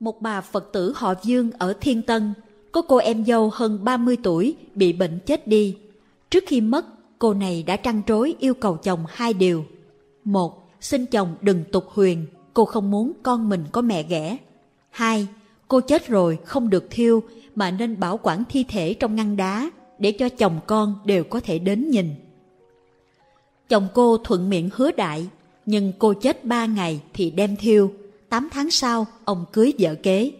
Một bà Phật tử họ Dương ở Thiên Tân có cô em dâu hơn 30 tuổi bị bệnh chết đi. Trước khi mất, cô này đã trăn trối yêu cầu chồng hai điều. Một, xin chồng đừng tục huyền, cô không muốn con mình có mẹ ghẻ. Hai, cô chết rồi không được thiêu mà nên bảo quản thi thể trong ngăn đá để cho chồng con đều có thể đến nhìn. Chồng cô thuận miệng hứa đại, nhưng cô chết 3 ngày thì đem thiêu. 8 tháng sau, ông cưới vợ kế.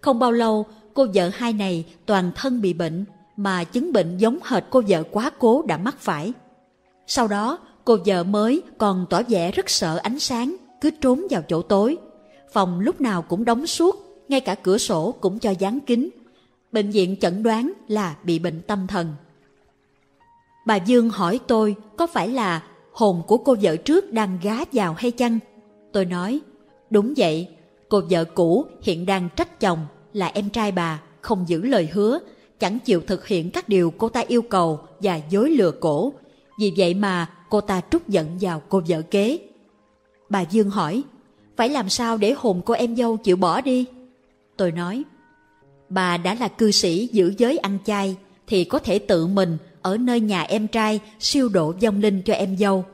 Không bao lâu, cô vợ hai này toàn thân bị bệnh, mà chứng bệnh giống hệt cô vợ quá cố đã mắc phải. Sau đó, cô vợ mới còn tỏ vẻ rất sợ ánh sáng, cứ trốn vào chỗ tối. Phòng lúc nào cũng đóng suốt, ngay cả cửa sổ cũng cho dán kín. Bệnh viện chẩn đoán là bị bệnh tâm thần. Bà Dương hỏi tôi có phải là hồn của cô vợ trước đang gá vào hay chăng? Tôi nói, đúng vậy, cô vợ cũ hiện đang trách chồng là em trai bà, không giữ lời hứa, chẳng chịu thực hiện các điều cô ta yêu cầu và dối lừa cổ. Vì vậy mà cô ta trút giận vào cô vợ kế. Bà Dương hỏi, phải làm sao để hồn cô em dâu chịu bỏ đi? Tôi nói, bà đã là cư sĩ giữ giới ăn chay thì có thể tự mình ở nơi nhà em trai siêu độ vong linh cho em dâu.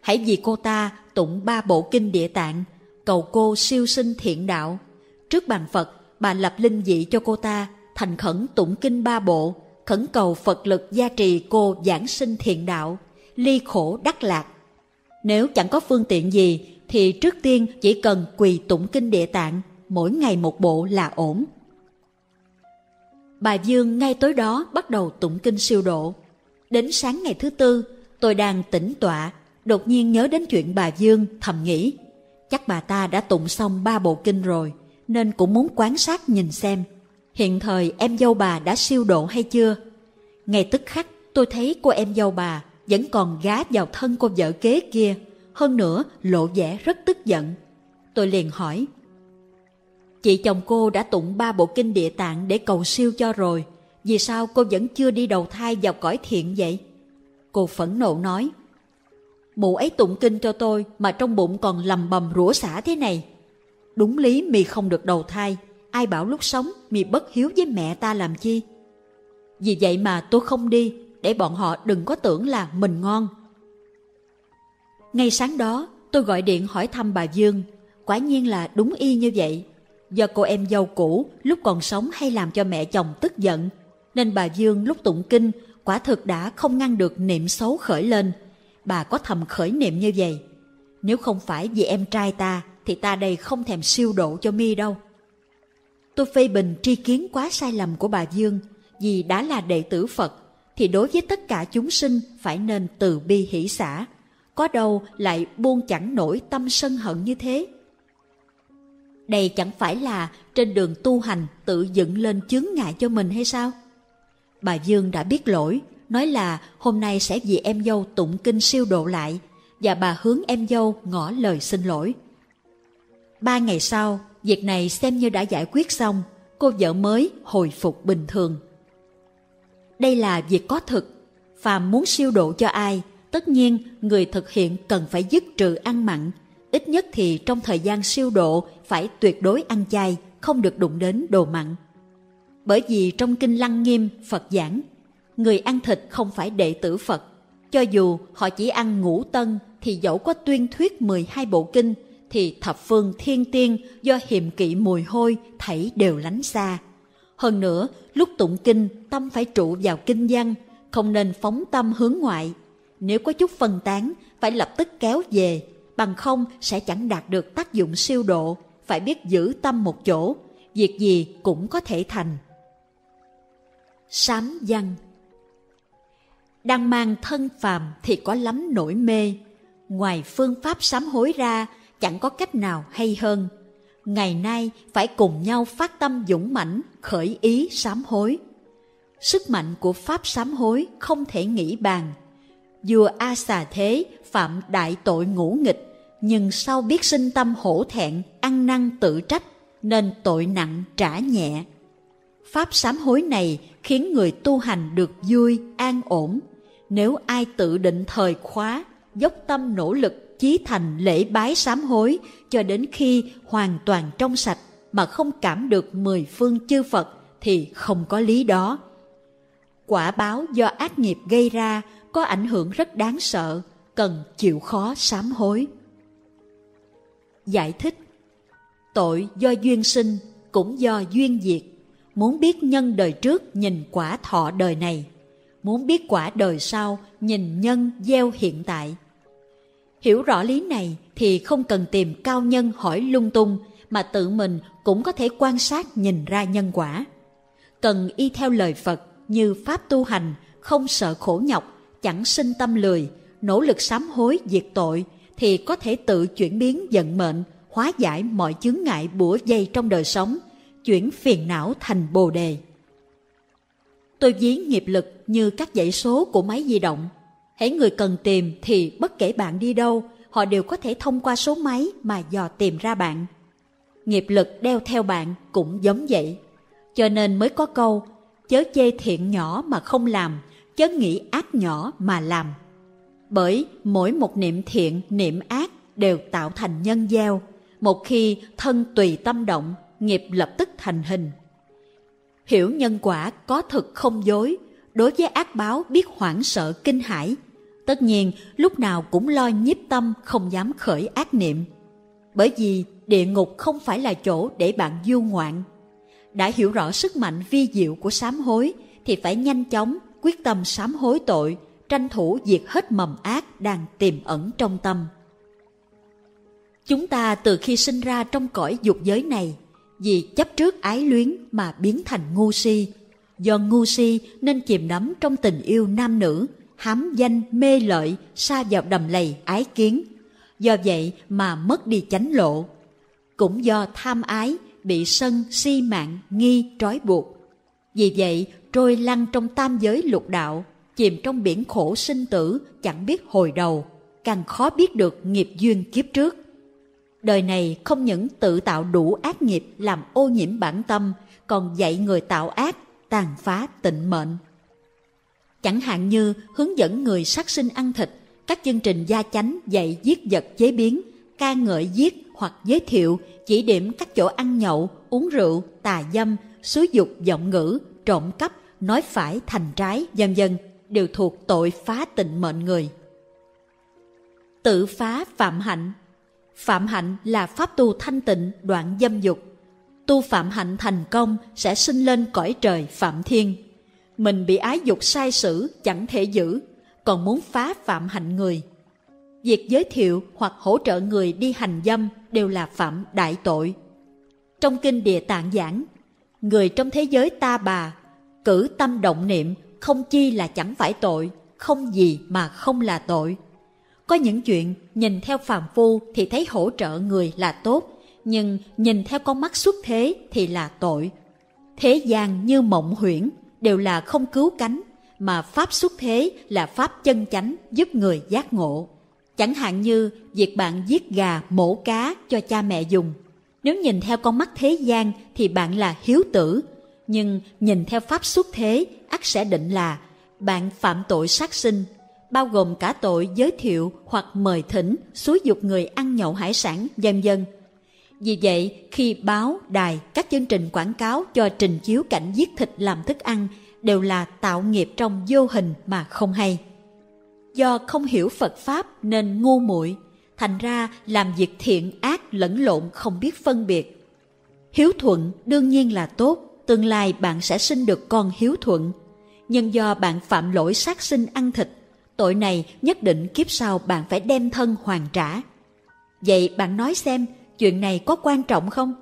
Hãy vì cô ta tụng 3 bộ kinh Địa Tạng, cầu cô siêu sinh thiện đạo. Trước bàn Phật, bà lập linh vị cho cô ta, thành khẩn tụng kinh 3 bộ, khẩn cầu Phật lực gia trì cô giảng sinh thiện đạo, ly khổ đắc lạc. Nếu chẳng có phương tiện gì, thì trước tiên chỉ cần quỳ tụng kinh Địa Tạng, mỗi ngày 1 bộ là ổn. Bà Dương ngay tối đó bắt đầu tụng kinh siêu độ. Đến sáng ngày thứ tư, tôi đang tĩnh tọa, đột nhiên nhớ đến chuyện bà Dương, thầm nghĩ. Chắc bà ta đã tụng xong 3 bộ kinh rồi, nên cũng muốn quan sát nhìn xem hiện thời em dâu bà đã siêu độ hay chưa. Ngay tức khắc, tôi thấy cô em dâu bà vẫn còn gá vào thân cô vợ kế kia, hơn nữa lộ vẻ rất tức giận. Tôi liền hỏi, chị chồng cô đã tụng 3 bộ kinh Địa Tạng để cầu siêu cho rồi, vì sao cô vẫn chưa đi đầu thai vào cõi thiện vậy? Cô phẫn nộ nói, mụ ấy tụng kinh cho tôi mà trong bụng còn lầm bầm rủa xả thế này. Đúng lý mì không được đầu thai, ai bảo lúc sống mì bất hiếu với mẹ ta làm chi. Vì vậy mà tôi không đi, để bọn họ đừng có tưởng là mình ngon. Ngay sáng đó, tôi gọi điện hỏi thăm bà Dương. Quả nhiên là đúng y như vậy. Do cô em dâu cũ lúc còn sống hay làm cho mẹ chồng tức giận, nên bà Dương lúc tụng kinh quả thực đã không ngăn được niệm xấu khởi lên. Bà có thầm khởi niệm như vậy, nếu không phải vì em trai ta thì ta đây không thèm siêu độ cho mi đâu. Tôi phê bình tri kiến quá sai lầm của bà Dương, vì đã là đệ tử Phật thì đối với tất cả chúng sinh phải nên từ bi hỷ xả, có đâu lại buông chẳng nổi tâm sân hận như thế. Đây chẳng phải là trên đường tu hành tự dựng lên chướng ngại cho mình hay sao? Bà Dương đã biết lỗi, nói là hôm nay sẽ vì em dâu tụng kinh siêu độ lại, và bà hướng em dâu ngỏ lời xin lỗi. 3 ngày sau, việc này xem như đã giải quyết xong, cô vợ mới hồi phục bình thường. Đây là việc có thực, phàm muốn siêu độ cho ai, tất nhiên người thực hiện cần phải dứt trừ ăn mặn, ít nhất thì trong thời gian siêu độ phải tuyệt đối ăn chay, không được đụng đến đồ mặn. Bởi vì trong kinh Lăng Nghiêm Phật giảng, người ăn thịt không phải đệ tử Phật, cho dù họ chỉ ăn ngũ tân thì dẫu có tuyên thuyết 12 bộ kinh thì thập phương thiên tiên do hiềm kỵ mùi hôi thảy đều lánh xa. Hơn nữa, lúc tụng kinh tâm phải trụ vào kinh văn, không nên phóng tâm hướng ngoại. Nếu có chút phân tán phải lập tức kéo về, bằng không sẽ chẳng đạt được tác dụng siêu độ. Phải biết giữ tâm một chỗ, việc gì cũng có thể thành. Sám văn. Đang mang thân phàm thì có lắm nỗi mê, ngoài phương pháp sám hối ra chẳng có cách nào hay hơn. Ngày nay phải cùng nhau phát tâm dũng mãnh, khởi ý sám hối. Sức mạnh của pháp sám hối không thể nghĩ bàn. Vua A Xà Thế phạm đại tội ngũ nghịch, nhưng sau biết sinh tâm hổ thẹn, ăn năn tự trách, nên tội nặng trả nhẹ. Pháp sám hối này khiến người tu hành được vui, an ổn. Nếu ai tự định thời khóa, dốc tâm nỗ lực, chí thành lễ bái sám hối cho đến khi hoàn toàn trong sạch, mà không cảm được mười phương chư Phật thì không có lý đó. Quả báo do ác nghiệp gây ra có ảnh hưởng rất đáng sợ, cần chịu khó sám hối. Giải thích: tội do duyên sinh cũng do duyên diệt. Muốn biết nhân đời trước nhìn quả thọ đời này, muốn biết quả đời sau nhìn nhân gieo hiện tại. Hiểu rõ lý này thì không cần tìm cao nhân hỏi lung tung, mà tự mình cũng có thể quan sát nhìn ra nhân quả. Cần y theo lời Phật như pháp tu hành, không sợ khổ nhọc, chẳng sinh tâm lười, nỗ lực sám hối diệt tội thì có thể tự chuyển biến vận mệnh, hóa giải mọi chướng ngại bủa vây trong đời sống, chuyển phiền não thành bồ đề. Tôi ví nghiệp lực như các dãy số của máy di động. Hễ người cần tìm thì bất kể bạn đi đâu, họ đều có thể thông qua số máy mà dò tìm ra bạn. Nghiệp lực đeo theo bạn cũng giống vậy. Cho nên mới có câu: chớ chê thiện nhỏ mà không làm, chớ nghĩ ác nhỏ mà làm. Bởi mỗi một niệm thiện, niệm ác đều tạo thành nhân gieo. Một khi thân tùy tâm động, nghiệp lập tức thành hình. Hiểu nhân quả có thực không dối, đối với ác báo biết hoảng sợ kinh hãi. Tất nhiên lúc nào cũng lo nhiếp tâm, không dám khởi ác niệm. Bởi vì địa ngục không phải là chỗ để bạn du ngoạn. Đã hiểu rõ sức mạnh vi diệu của sám hối thì phải nhanh chóng quyết tâm sám hối tội, tranh thủ diệt hết mầm ác đang tiềm ẩn trong tâm. Chúng ta từ khi sinh ra trong cõi dục giới này, vì chấp trước ái luyến mà biến thành ngu si. Do ngu si nên chìm đắm trong tình yêu nam nữ, hám danh mê lợi, sa vào đầm lầy ái kiến. Do vậy mà mất đi chánh lộ. Cũng do tham ái bị sân, si mạng, nghi, trói buộc. Vì vậy trôi lăn trong tam giới lục đạo, chìm trong biển khổ sinh tử chẳng biết hồi đầu, càng khó biết được nghiệp duyên kiếp trước. Đời này không những tự tạo đủ ác nghiệp làm ô nhiễm bản tâm, còn dạy người tạo ác, tàn phá tịnh mệnh. Chẳng hạn như hướng dẫn người sát sinh ăn thịt, các chương trình gia chánh dạy giết vật chế biến, ca ngợi giết hoặc giới thiệu, chỉ điểm các chỗ ăn nhậu, uống rượu, tà dâm, xúi dục vọng ngữ, trộm cắp, nói phải thành trái, vân vân, đều thuộc tội phá tịnh mệnh người. Tự phá phạm hạnh. Phạm hạnh là pháp tu thanh tịnh, đoạn dâm dục. Tu phạm hạnh thành công sẽ sinh lên cõi trời Phạm Thiên. Mình bị ái dục sai sử chẳng thể giữ, còn muốn phá phạm hạnh người. Việc giới thiệu hoặc hỗ trợ người đi hành dâm đều là phạm đại tội. Trong kinh Địa Tạng giảng: người trong thế giới ta bà cử tâm động niệm, không chi là chẳng phải tội, không gì mà không là tội. Có những chuyện nhìn theo phàm phu thì thấy hỗ trợ người là tốt, nhưng nhìn theo con mắt xuất thế thì là tội. Thế gian như mộng huyễn đều là không cứu cánh, mà pháp xuất thế là pháp chân chánh giúp người giác ngộ. Chẳng hạn như việc bạn giết gà, mổ cá cho cha mẹ dùng. Nếu nhìn theo con mắt thế gian thì bạn là hiếu tử, nhưng nhìn theo pháp xuất thế, ắt sẽ định là bạn phạm tội sát sinh, bao gồm cả tội giới thiệu hoặc mời thỉnh, xúi dục người ăn nhậu hải sản, vân vân. Vì vậy, khi báo, đài, các chương trình quảng cáo cho trình chiếu cảnh giết thịt làm thức ăn đều là tạo nghiệp trong vô hình mà không hay. Do không hiểu Phật Pháp nên ngu muội, thành ra làm việc thiện ác lẫn lộn không biết phân biệt. Hiếu thuận đương nhiên là tốt, tương lai bạn sẽ sinh được con hiếu thuận. Nhưng do bạn phạm lỗi sát sinh ăn thịt, tội này nhất định kiếp sau bạn phải đem thân hoàn trả. Vậy bạn nói xem, chuyện này có quan trọng không?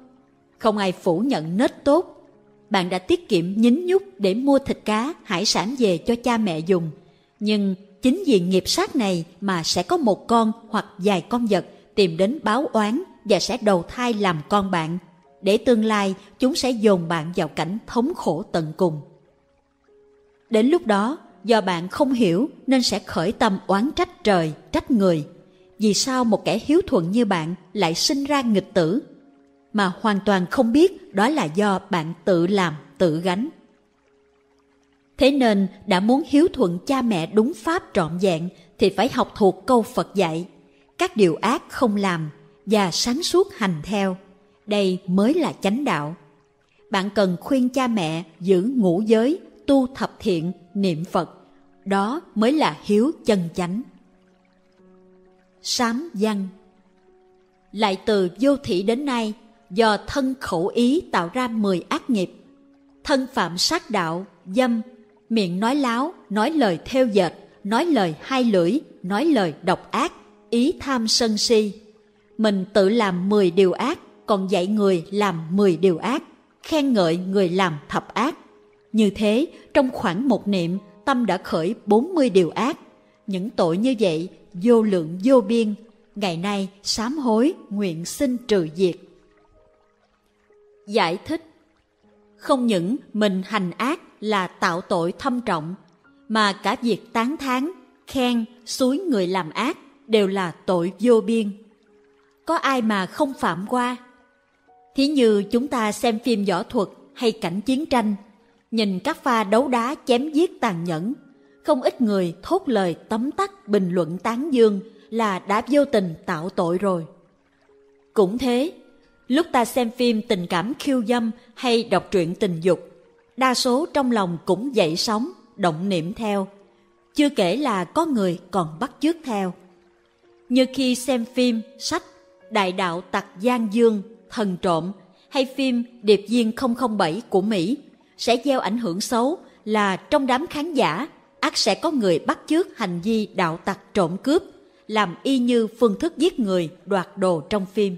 Không ai phủ nhận nết tốt. Bạn đã tiết kiệm nhín nhúc để mua thịt cá, hải sản về cho cha mẹ dùng. Nhưng chính vì nghiệp sát này mà sẽ có một con hoặc vài con vật tìm đến báo oán và sẽ đầu thai làm con bạn, để tương lai chúng sẽ dồn bạn vào cảnh thống khổ tận cùng. Đến lúc đó, do bạn không hiểu nên sẽ khởi tâm oán trách trời, trách người. Vì sao một kẻ hiếu thuận như bạn lại sinh ra nghịch tử? Mà hoàn toàn không biết đó là do bạn tự làm, tự gánh. Thế nên đã muốn hiếu thuận cha mẹ đúng pháp trọn vẹn thì phải học thuộc câu Phật dạy: các điều ác không làm và sáng suốt hành theo. đây mới là chánh đạo. Bạn cần khuyên cha mẹ giữ ngũ giới, tu thập thiện, niệm Phật. Đó mới là hiếu chân chánh. Sám văn. Lại từ vô thủy đến nay, do thân khẩu ý tạo ra 10 ác nghiệp. Thân phạm sát đạo, dâm, miệng nói láo, nói lời thêu dệt, nói lời hai lưỡi, nói lời độc ác, ý tham sân si. Mình tự làm 10 điều ác, còn dạy người làm 10 điều ác, khen ngợi người làm thập ác. Như thế, trong khoảng một niệm, tâm đã khởi 40 điều ác. Những tội như vậy, vô lượng vô biên. Ngày nay, sám hối, nguyện xin trừ diệt. Giải thích. Không những mình hành ác là tạo tội thâm trọng, mà cả việc tán thán, khen, xúi người làm ác đều là tội vô biên. Có ai mà không phạm qua? Thí như chúng ta xem phim võ thuật hay cảnh chiến tranh, nhìn các pha đấu đá chém giết tàn nhẫn, không ít người thốt lời tấm tắc bình luận tán dương là đã vô tình tạo tội rồi. Cũng thế, lúc ta xem phim tình cảm khiêu dâm hay đọc truyện tình dục, đa số trong lòng cũng dậy sóng, động niệm theo. Chưa kể là có người còn bắt chước theo. Như khi xem phim, sách Đại đạo tặc Giang Dương, Thần trộm hay phim Điệp viên 007 của Mỹ sẽ gieo ảnh hưởng xấu là trong đám khán giả ắt sẽ có người bắt chước hành vi đạo tặc trộm cướp, làm y như phương thức giết người, đoạt đồ trong phim.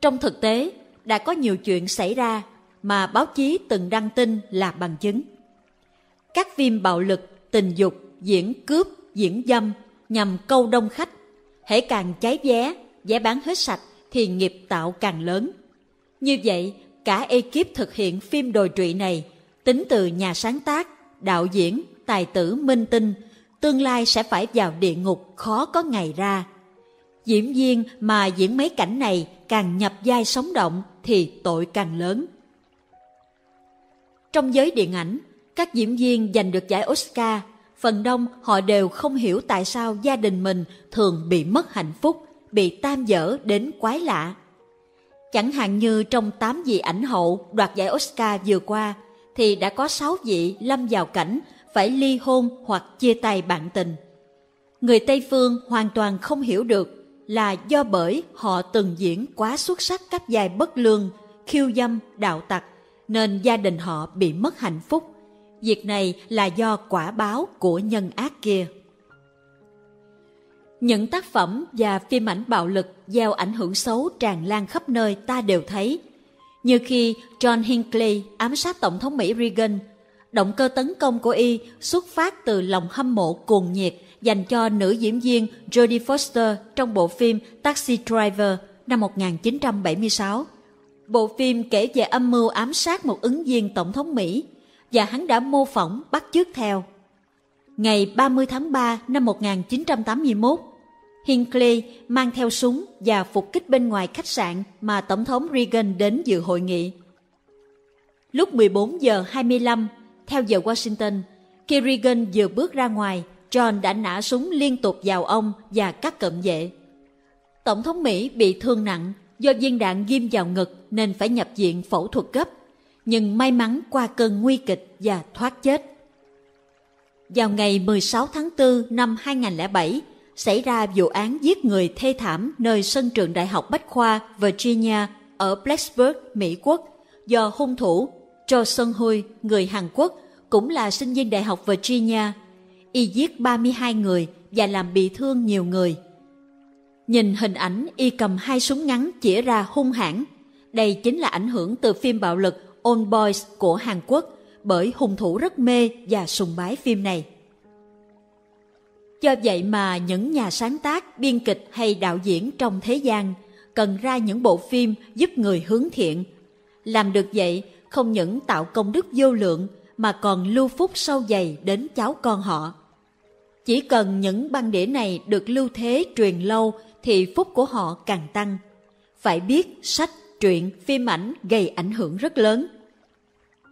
Trong thực tế, đã có nhiều chuyện xảy ra mà báo chí từng đăng tin là bằng chứng. Các phim bạo lực, tình dục, diễn cướp, diễn dâm nhằm câu đông khách. Hễ càng cháy vé bán hết sạch thì nghiệp tạo càng lớn. Như vậy, cả ekip thực hiện phim đồi trụy này, tính từ nhà sáng tác, đạo diễn, tài tử minh tinh, tương lai sẽ phải vào địa ngục khó có ngày ra. Diễn viên mà diễn mấy cảnh này càng nhập vai sống động thì tội càng lớn. Trong giới điện ảnh, các diễn viên giành được giải Oscar, phần đông họ đều không hiểu tại sao gia đình mình thường bị mất hạnh phúc, bị tan dở đến quái lạ. Chẳng hạn như trong 8 vị ảnh hậu đoạt giải Oscar vừa qua, thì đã có 6 vị lâm vào cảnh phải ly hôn hoặc chia tay bạn tình. Người Tây Phương hoàn toàn không hiểu được là do bởi họ từng diễn quá xuất sắc các vai bất lương, khiêu dâm, đạo tặc, nên gia đình họ bị mất hạnh phúc. Việc này là do quả báo của nhân ác kia. Những tác phẩm và phim ảnh bạo lực gieo ảnh hưởng xấu tràn lan khắp nơi ta đều thấy. Như khi John Hinckley ám sát Tổng thống Mỹ Reagan, động cơ tấn công của y xuất phát từ lòng hâm mộ cuồng nhiệt dành cho nữ diễn viên Jodie Foster trong bộ phim Taxi Driver năm 1976. Bộ phim kể về âm mưu ám sát một ứng viên Tổng thống Mỹ, và hắn đã mô phỏng bắt chước theo. Ngày 30 tháng 3 năm 1981, Hinckley mang theo súng và phục kích bên ngoài khách sạn mà Tổng thống Reagan đến dự hội nghị. Lúc 14 giờ 25, theo giờ Washington, khi Reagan vừa bước ra ngoài, John đã nã súng liên tục vào ông và các cận vệ. Tổng thống Mỹ bị thương nặng do viên đạn ghim vào ngực nên phải nhập viện phẫu thuật gấp, nhưng may mắn qua cơn nguy kịch và thoát chết. Vào ngày 16 tháng 4 năm 2007, xảy ra vụ án giết người thê thảm nơi sân trường Đại học Bách khoa Virginia ở Blacksburg, Mỹ Quốc, do hung thủ Cho Sun Hui, người Hàn Quốc, cũng là sinh viên Đại học Virginia. Y giết 32 người và làm bị thương nhiều người. Nhìn hình ảnh y cầm 2 súng ngắn chĩa ra hung hãn, đây chính là ảnh hưởng từ phim bạo lực Old Boys của Hàn Quốc, bởi hung thủ rất mê và sùng bái phim này. Do vậy mà những nhà sáng tác, biên kịch hay đạo diễn trong thế gian cần ra những bộ phim giúp người hướng thiện. Làm được vậy, không những tạo công đức vô lượng mà còn lưu phúc sâu dày đến cháu con họ. Chỉ cần những băng đĩa này được lưu thế truyền lâu thì phúc của họ càng tăng. Phải biết sách, truyện, phim ảnh gây ảnh hưởng rất lớn.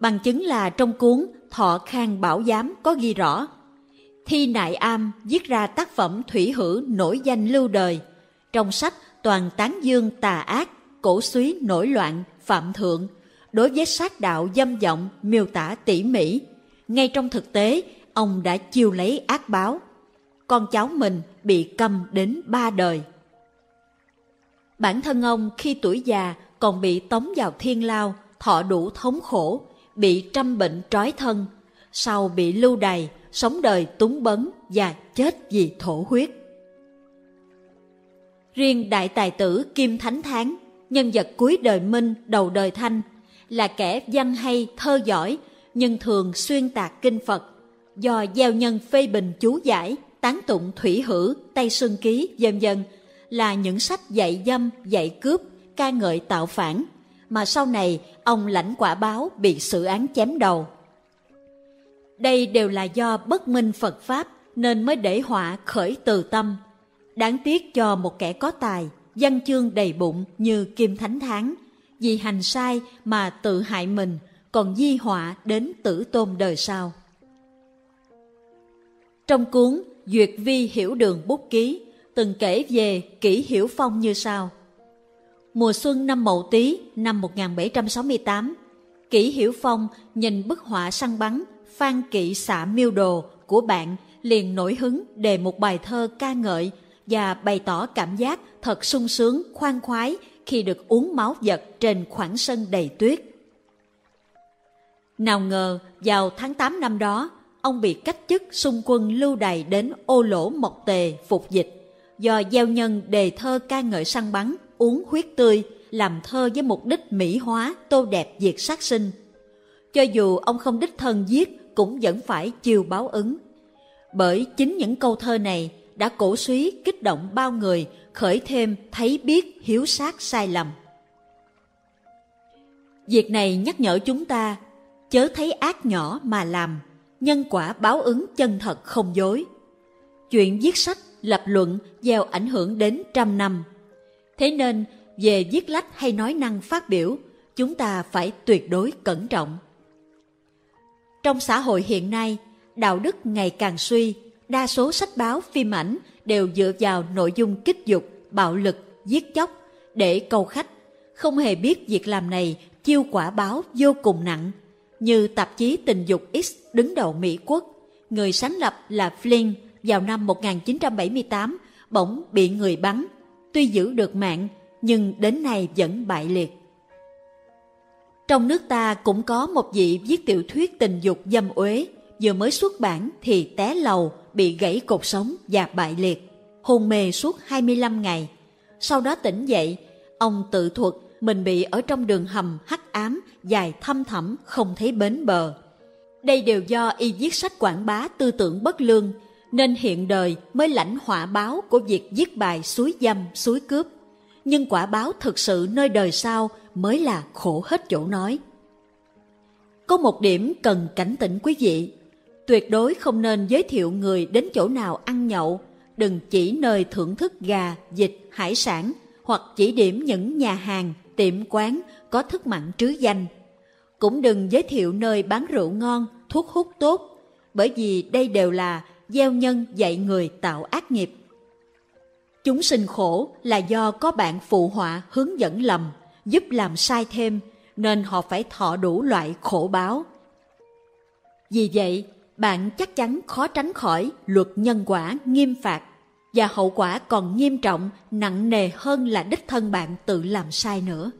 Bằng chứng là trong cuốn Thọ Khang Bảo Giám có ghi rõ, Thi Nại Am viết ra tác phẩm thủy hữ nổi danh lưu đời. Trong sách toàn tán dương tà ác, cổ súy nổi loạn, phạm thượng, đối với sát đạo dâm vọng miêu tả tỉ mỉ. Ngay trong thực tế, ông đã chiêu lấy ác báo. Con cháu mình bị câm đến 3 đời. Bản thân ông khi tuổi già còn bị tống vào thiên lao, thọ đủ thống khổ, bị trăm bệnh trói thân, sau bị lưu đày, sống đời túng bấn và chết vì thổ huyết. Riêng đại tài tử Kim Thánh Thán, nhân vật cuối đời Minh đầu đời Thanh, là kẻ văn hay thơ giỏi nhưng thường xuyên tạc kinh Phật, do gieo nhân phê bình chú giải, tán tụng Thủy Hử, Tây Sương Ký, vân vân, là những sách dạy dâm, dạy cướp, ca ngợi tạo phản, mà sau này ông lãnh quả báo bị xử án chém đầu. Đây đều là do bất minh Phật Pháp nên mới để họa khởi từ tâm. Đáng tiếc cho một kẻ có tài, văn chương đầy bụng như Kim Thánh Thán, vì hành sai mà tự hại mình, còn di họa đến tử tôn đời sau. Trong cuốn Duyệt Vi Hiểu Đường Bút Ký, từng kể về Kỷ Hiểu Phong như sau. Mùa xuân năm Mậu Tý, năm 1768, Kỷ Hiểu Phong nhìn bức họa săn bắn Phan Kỵ Xạ Miêu Đồ của bạn, liền nổi hứng đề một bài thơ ca ngợi và bày tỏ cảm giác thật sung sướng, khoan khoái khi được uống máu vật trên khoảng sân đầy tuyết. Nào ngờ, vào tháng 8 năm đó, ông bị cách chức xung quân lưu đày đến Ô Lỗ Mộc Tề phục dịch, do gieo nhân đề thơ ca ngợi săn bắn, uống huyết tươi, làm thơ với mục đích mỹ hóa, tô đẹp việc sát sinh. Cho dù ông không đích thân giết, cũng vẫn phải chiêu báo ứng. Bởi chính những câu thơ này đã cổ suý kích động bao người, khởi thêm thấy biết hiếu sát sai lầm. Việc này nhắc nhở chúng ta, chớ thấy ác nhỏ mà làm, nhân quả báo ứng chân thật không dối. Chuyện viết sách, lập luận gieo ảnh hưởng đến 100 năm. Thế nên, về viết lách hay nói năng phát biểu, chúng ta phải tuyệt đối cẩn trọng. Trong xã hội hiện nay, đạo đức ngày càng suy, đa số sách báo, phim ảnh đều dựa vào nội dung kích dục, bạo lực, giết chóc để câu khách, không hề biết việc làm này chiêu quả báo vô cùng nặng. Như tạp chí Tình Dục X đứng đầu Mỹ Quốc, người sáng lập là Flynn, vào năm 1978 bỗng bị người bắn, tuy giữ được mạng nhưng đến nay vẫn bại liệt. Trong nước ta cũng có một vị viết tiểu thuyết tình dục dâm uế, vừa mới xuất bản thì té lầu, bị gãy cột sống và bại liệt, hôn mê suốt 25 ngày. Sau đó tỉnh dậy, ông tự thuật mình bị ở trong đường hầm hắc ám dài thăm thẳm không thấy bến bờ. Đây đều do y viết sách quảng bá tư tưởng bất lương, nên hiện đời mới lãnh họa báo của việc viết bài xúi dâm, xúi cướp. Nhưng quả báo thực sự nơi đời sau mới là khổ hết chỗ nói. Có một điểm cần cảnh tỉnh quý vị, tuyệt đối không nên giới thiệu người đến chỗ nào ăn nhậu, đừng chỉ nơi thưởng thức gà, vịt, hải sản, hoặc chỉ điểm những nhà hàng, tiệm quán có thức mặn trứ danh. Cũng đừng giới thiệu nơi bán rượu ngon, thuốc hút tốt, bởi vì đây đều là gieo nhân dạy người tạo ác nghiệp. Chúng sinh khổ là do có bạn phụ họa hướng dẫn lầm, giúp làm sai thêm, nên họ phải thọ đủ loại khổ báo. Vì vậy, bạn chắc chắn khó tránh khỏi luật nhân quả nghiêm phạt, và hậu quả còn nghiêm trọng, nặng nề hơn là đích thân bạn tự làm sai nữa.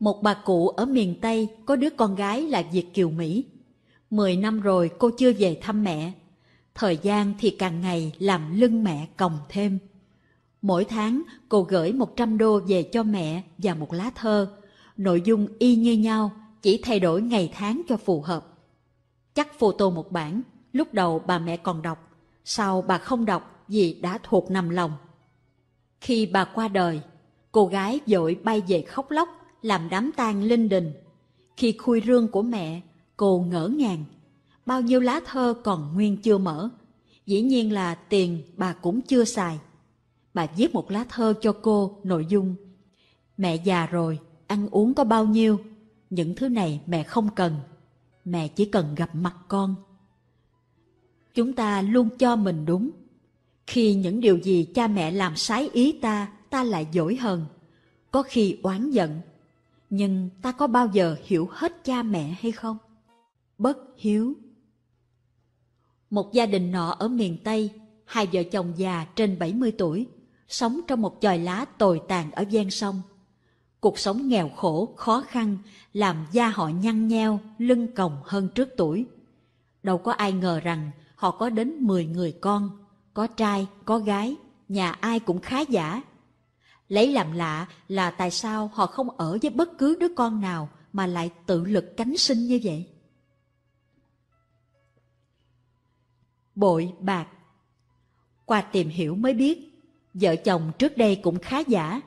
Một bà cụ ở miền Tây có đứa con gái là Việt kiều Mỹ. 10 năm rồi cô chưa về thăm mẹ. Thời gian thì càng ngày làm lưng mẹ còng thêm. Mỗi tháng cô gửi 100 đô về cho mẹ và một lá thơ. Nội dung y như nhau, chỉ thay đổi ngày tháng cho phù hợp. Chắc photo một bản, lúc đầu bà mẹ còn đọc, sau bà không đọc vì đã thuộc nằm lòng. Khi bà qua đời, cô gái vội bay về khóc lóc, làm đám tang linh đình. Khi khui rương của mẹ, cô ngỡ ngàng, bao nhiêu lá thơ còn nguyên chưa mở. Dĩ nhiên là tiền bà cũng chưa xài. Bà viết một lá thơ cho cô, nội dung: mẹ già rồi, ăn uống có bao nhiêu, những thứ này mẹ không cần, mẹ chỉ cần gặp mặt con. Chúng ta luôn cho mình đúng. Khi những điều gì cha mẹ làm trái ý ta, ta lại dỗi hờn. có khi oán giận, nhưng ta có bao giờ hiểu hết cha mẹ hay không? Bất hiếu. Một gia đình nọ ở miền Tây, hai vợ chồng già trên 70 tuổi, sống trong một chòi lá tồi tàn ở ven sông. Cuộc sống nghèo khổ, khó khăn, làm da họ nhăn nheo, lưng còng hơn trước tuổi. Đâu có ai ngờ rằng họ có đến 10 người con, có trai, có gái, nhà ai cũng khá giả. Lấy làm lạ là tại sao họ không ở với bất cứ đứa con nào mà lại tự lực cánh sinh như vậy. Bội bạc. Qua tìm hiểu mới biết, vợ chồng trước đây cũng khá giả,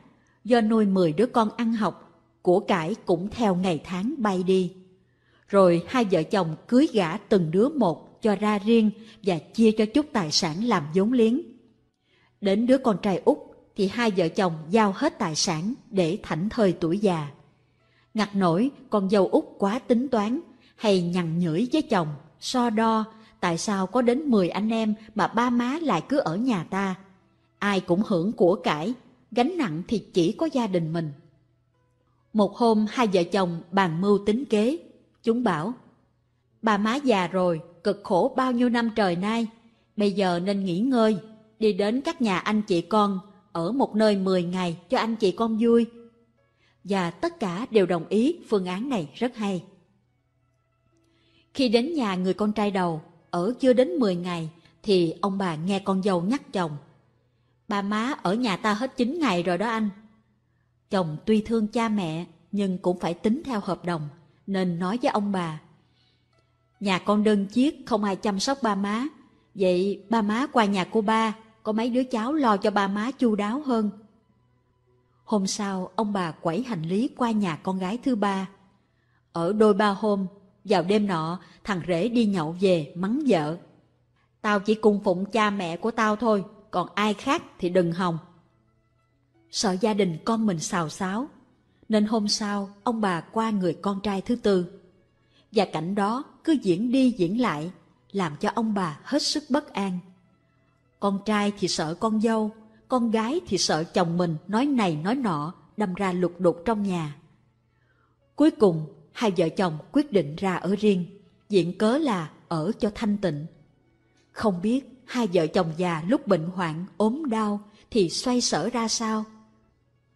do nuôi 10 đứa con ăn học, của cải cũng theo ngày tháng bay đi. Rồi hai vợ chồng cưới gả từng đứa một cho ra riêng và chia cho chút tài sản làm vốn liếng. Đến đứa con trai út thì hai vợ chồng giao hết tài sản để thảnh thơi tuổi già. Ngặt nổi con dâu út quá tính toán, hay nhằn nhưỡi với chồng, so đo tại sao có đến 10 anh em mà ba má lại cứ ở nhà ta. Ai cũng hưởng của cải, gánh nặng thì chỉ có gia đình mình. Một hôm hai vợ chồng bàn mưu tính kế, chúng bảo: bà má già rồi, cực khổ bao nhiêu năm trời nay, bây giờ nên nghỉ ngơi, đi đến các nhà anh chị con, ở một nơi 10 ngày cho anh chị con vui. Và tất cả đều đồng ý phương án này rất hay. Khi đến nhà người con trai đầu, ở chưa đến 10 ngày thì ông bà nghe con dâu nhắc chồng: bà má ở nhà ta hết 9 ngày rồi đó anh. Chồng tuy thương cha mẹ nhưng cũng phải tính theo hợp đồng, nên nói với ông bà: nhà con đơn chiếc, không ai chăm sóc ba má, vậy ba má qua nhà cô ba, có mấy đứa cháu lo cho ba má chu đáo hơn. Hôm sau ông bà quẩy hành lý qua nhà con gái thứ ba. Ở đôi ba hôm, vào đêm nọ thằng rể đi nhậu về mắng vợ: tao chỉ cung phụng cha mẹ của tao thôi, còn ai khác thì đừng hòng. Sợ gia đình con mình xào xáo, nên hôm sau ông bà qua người con trai thứ tư. Và cảnh đó cứ diễn đi diễn lại, làm cho ông bà hết sức bất an. Con trai thì sợ con dâu, con gái thì sợ chồng mình nói này nói nọ, đâm ra lục đục trong nhà. Cuối cùng hai vợ chồng quyết định ra ở riêng, viện cớ là ở cho thanh tịnh. Không biết hai vợ chồng già lúc bệnh hoạn, ốm đau thì xoay sở ra sao?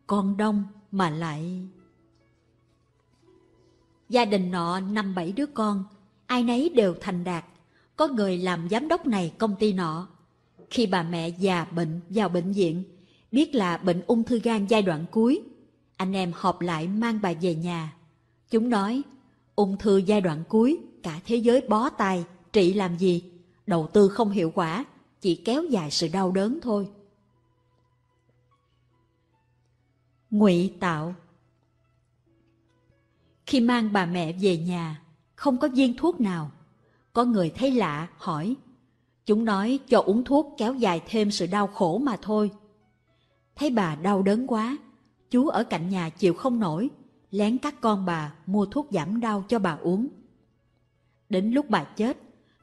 Con đông mà lại... Gia đình nọ 5-7 đứa con, ai nấy đều thành đạt, có người làm giám đốc này công ty nọ. Khi bà mẹ già bệnh vào bệnh viện, biết là bệnh ung thư gan giai đoạn cuối, anh em họp lại mang bà về nhà. Chúng nói: ung thư giai đoạn cuối, cả thế giới bó tay, trị làm gì? Đầu tư không hiệu quả, chỉ kéo dài sự đau đớn thôi. Ngụy tạo. Khi mang bà mẹ về nhà, không có viên thuốc nào. Có người thấy lạ hỏi, chúng nói cho uống thuốc kéo dài thêm sự đau khổ mà thôi. Thấy bà đau đớn quá, chú ở cạnh nhà chịu không nổi, lén các con bà mua thuốc giảm đau cho bà uống. Đến lúc bà chết,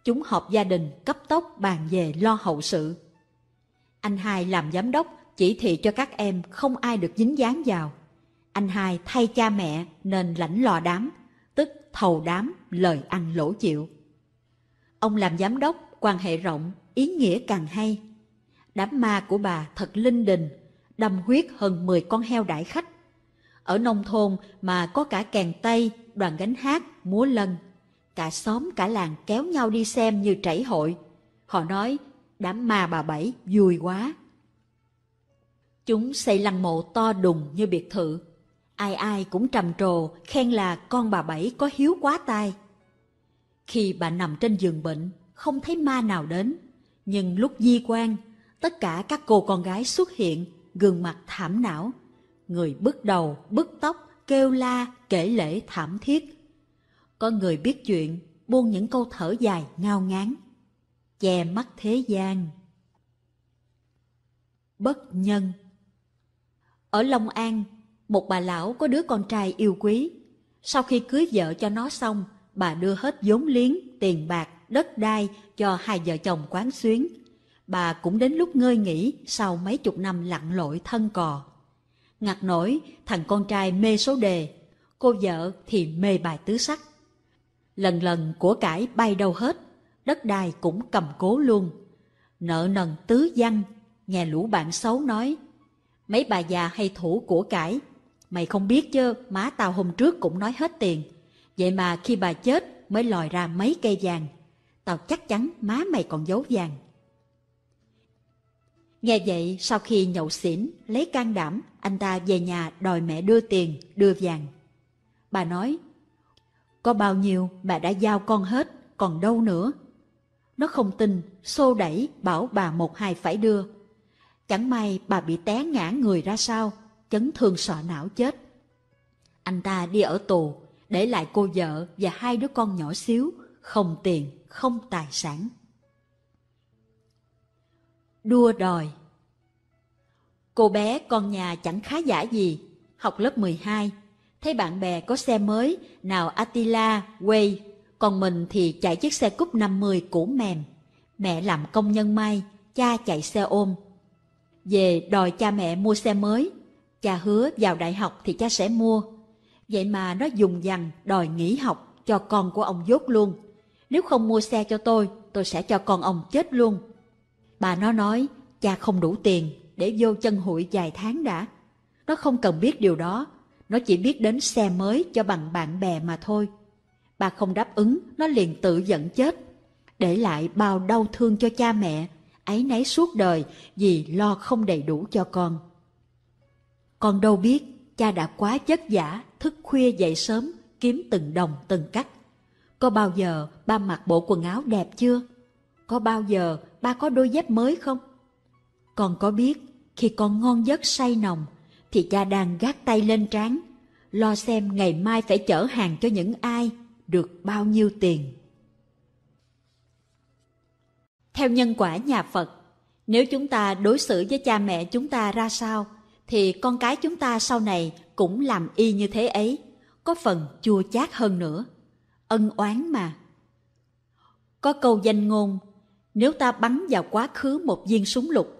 chúng họp gia đình cấp tốc bàn về lo hậu sự. Anh hai làm giám đốc chỉ thị cho các em không ai được dính dáng vào. Anh hai thay cha mẹ nên lãnh lò đám, tức thầu đám, lời ăn lỗ chịu. Ông làm giám đốc, quan hệ rộng, ý nghĩa càng hay. Đám ma của bà thật linh đình, đâm huyết hơn 10 con heo đãi khách. Ở nông thôn mà có cả kèn tây, đoàn gánh hát, múa lân. Cả xóm cả làng kéo nhau đi xem như trảy hội. Họ nói đám ma bà Bảy vui quá. Chúng xây lăng mộ to đùng như biệt thự. Ai ai cũng trầm trồ khen là con bà Bảy có hiếu quá tai. Khi bà nằm trên giường bệnh, không thấy ma nào đến. Nhưng lúc di quan, tất cả các cô con gái xuất hiện, gương mặt thảm não. Người bứt đầu, bứt tóc, kêu la, kể lễ thảm thiết. Có người biết chuyện, buông những câu thở dài ngao ngán, che mắt thế gian. Bất nhân. Ở Long An, một bà lão có đứa con trai yêu quý. Sau khi cưới vợ cho nó xong, bà đưa hết vốn liếng, tiền bạc, đất đai cho hai vợ chồng quán xuyến. Bà cũng đến lúc ngơi nghỉ sau mấy chục năm lặn lội thân cò. Ngặt nổi, thằng con trai mê số đề, cô vợ thì mê bài tứ sắc. Lần lần của cải bay đâu hết, đất đai cũng cầm cố luôn. Nợ nần tứ dăng, nghe lũ bạn xấu nói: mấy bà già hay thủ của cải, mày không biết chứ, má tao hôm trước cũng nói hết tiền, vậy mà khi bà chết mới lòi ra mấy cây vàng. Tao chắc chắn má mày còn giấu vàng. Nghe vậy, sau khi nhậu xỉn, lấy can đảm, anh ta về nhà đòi mẹ đưa tiền, đưa vàng. Bà nói: có bao nhiêu bà đã giao con hết, còn đâu nữa. Nó không tin, xô đẩy, bảo bà một hai phải đưa. Chẳng may bà bị té ngã người ra sao, chấn thương sọ não chết. Anh ta đi ở tù, để lại cô vợ và hai đứa con nhỏ xíu, không tiền, không tài sản. Đua đòi. Cô bé con nhà chẳng khá giả gì, học lớp 12, thấy bạn bè có xe mới, nào Attila, Way, còn mình thì chạy chiếc xe cúp 50 cũ mềm. Mẹ làm công nhân may, cha chạy xe ôm. Về đòi cha mẹ mua xe mới, cha hứa vào đại học thì cha sẽ mua. Vậy mà nó dùng dằng đòi nghỉ học cho con của ông dốt luôn. Nếu không mua xe cho tôi sẽ cho con ông chết luôn. Bà nó nói cha không đủ tiền, để vô chân hụi vài tháng đã. Nó không cần biết điều đó, nó chỉ biết đến xe mới cho bằng bạn bè mà thôi. Bà không đáp ứng, nó liền tự giận chết, để lại bao đau thương cho cha mẹ, áy náy suốt đời vì lo không đầy đủ cho con. Con đâu biết, cha đã quá vất vả, thức khuya dậy sớm, kiếm từng đồng từng cắc. Có bao giờ ba mặc bộ quần áo đẹp chưa? Có bao giờ ba có đôi dép mới không? Con có biết, khi con ngon giấc say nồng, thì cha đang gác tay lên trán, lo xem ngày mai phải chở hàng cho những ai, được bao nhiêu tiền. Theo nhân quả nhà Phật, nếu chúng ta đối xử với cha mẹ chúng ta ra sao, thì con cái chúng ta sau này cũng làm y như thế ấy, có phần chua chát hơn nữa. Ân oán mà. Có câu danh ngôn: nếu ta bắn vào quá khứ một viên súng lục,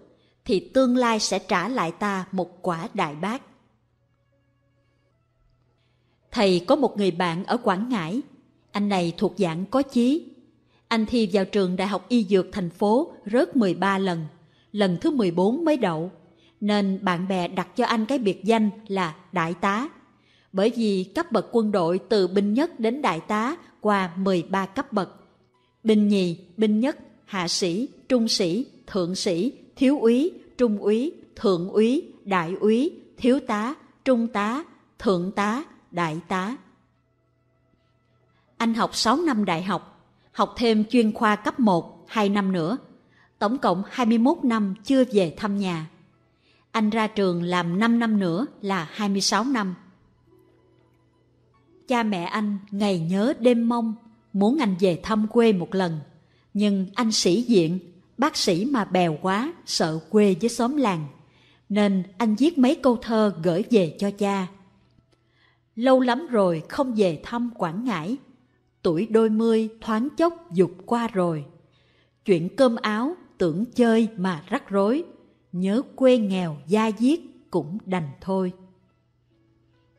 thì tương lai sẽ trả lại ta một quả đại bác. Thầy có một người bạn ở Quảng Ngãi. Anh này thuộc dạng có chí. Anh thi vào trường Đại học Y Dược thành phố, rớt 13 lần. Lần thứ 14 mới đậu. Nên bạn bè đặt cho anh cái biệt danh là Đại tá. Bởi vì cấp bậc quân đội từ binh nhất đến đại tá qua 13 cấp bậc. Binh nhì, binh nhất, hạ sĩ, trung sĩ, thượng sĩ, thiếu úy, trung úy, thượng úy, đại úy, thiếu tá, trung tá, thượng tá, đại tá. Anh học 6 năm đại học, học thêm chuyên khoa cấp 1, 2 năm nữa. Tổng cộng 21 năm chưa về thăm nhà. Anh ra trường làm 5 năm nữa là 26 năm. Cha mẹ anh ngày nhớ đêm mong, muốn anh về thăm quê một lần. Nhưng anh sĩ diện, bác sĩ mà bèo quá, sợ quê với xóm làng. Nên anh viết mấy câu thơ gửi về cho cha. Lâu lắm rồi không về thăm Quảng Ngãi, tuổi đôi mươi thoáng chốc dục qua rồi. Chuyện cơm áo tưởng chơi mà rắc rối, nhớ quê nghèo da diết cũng đành thôi.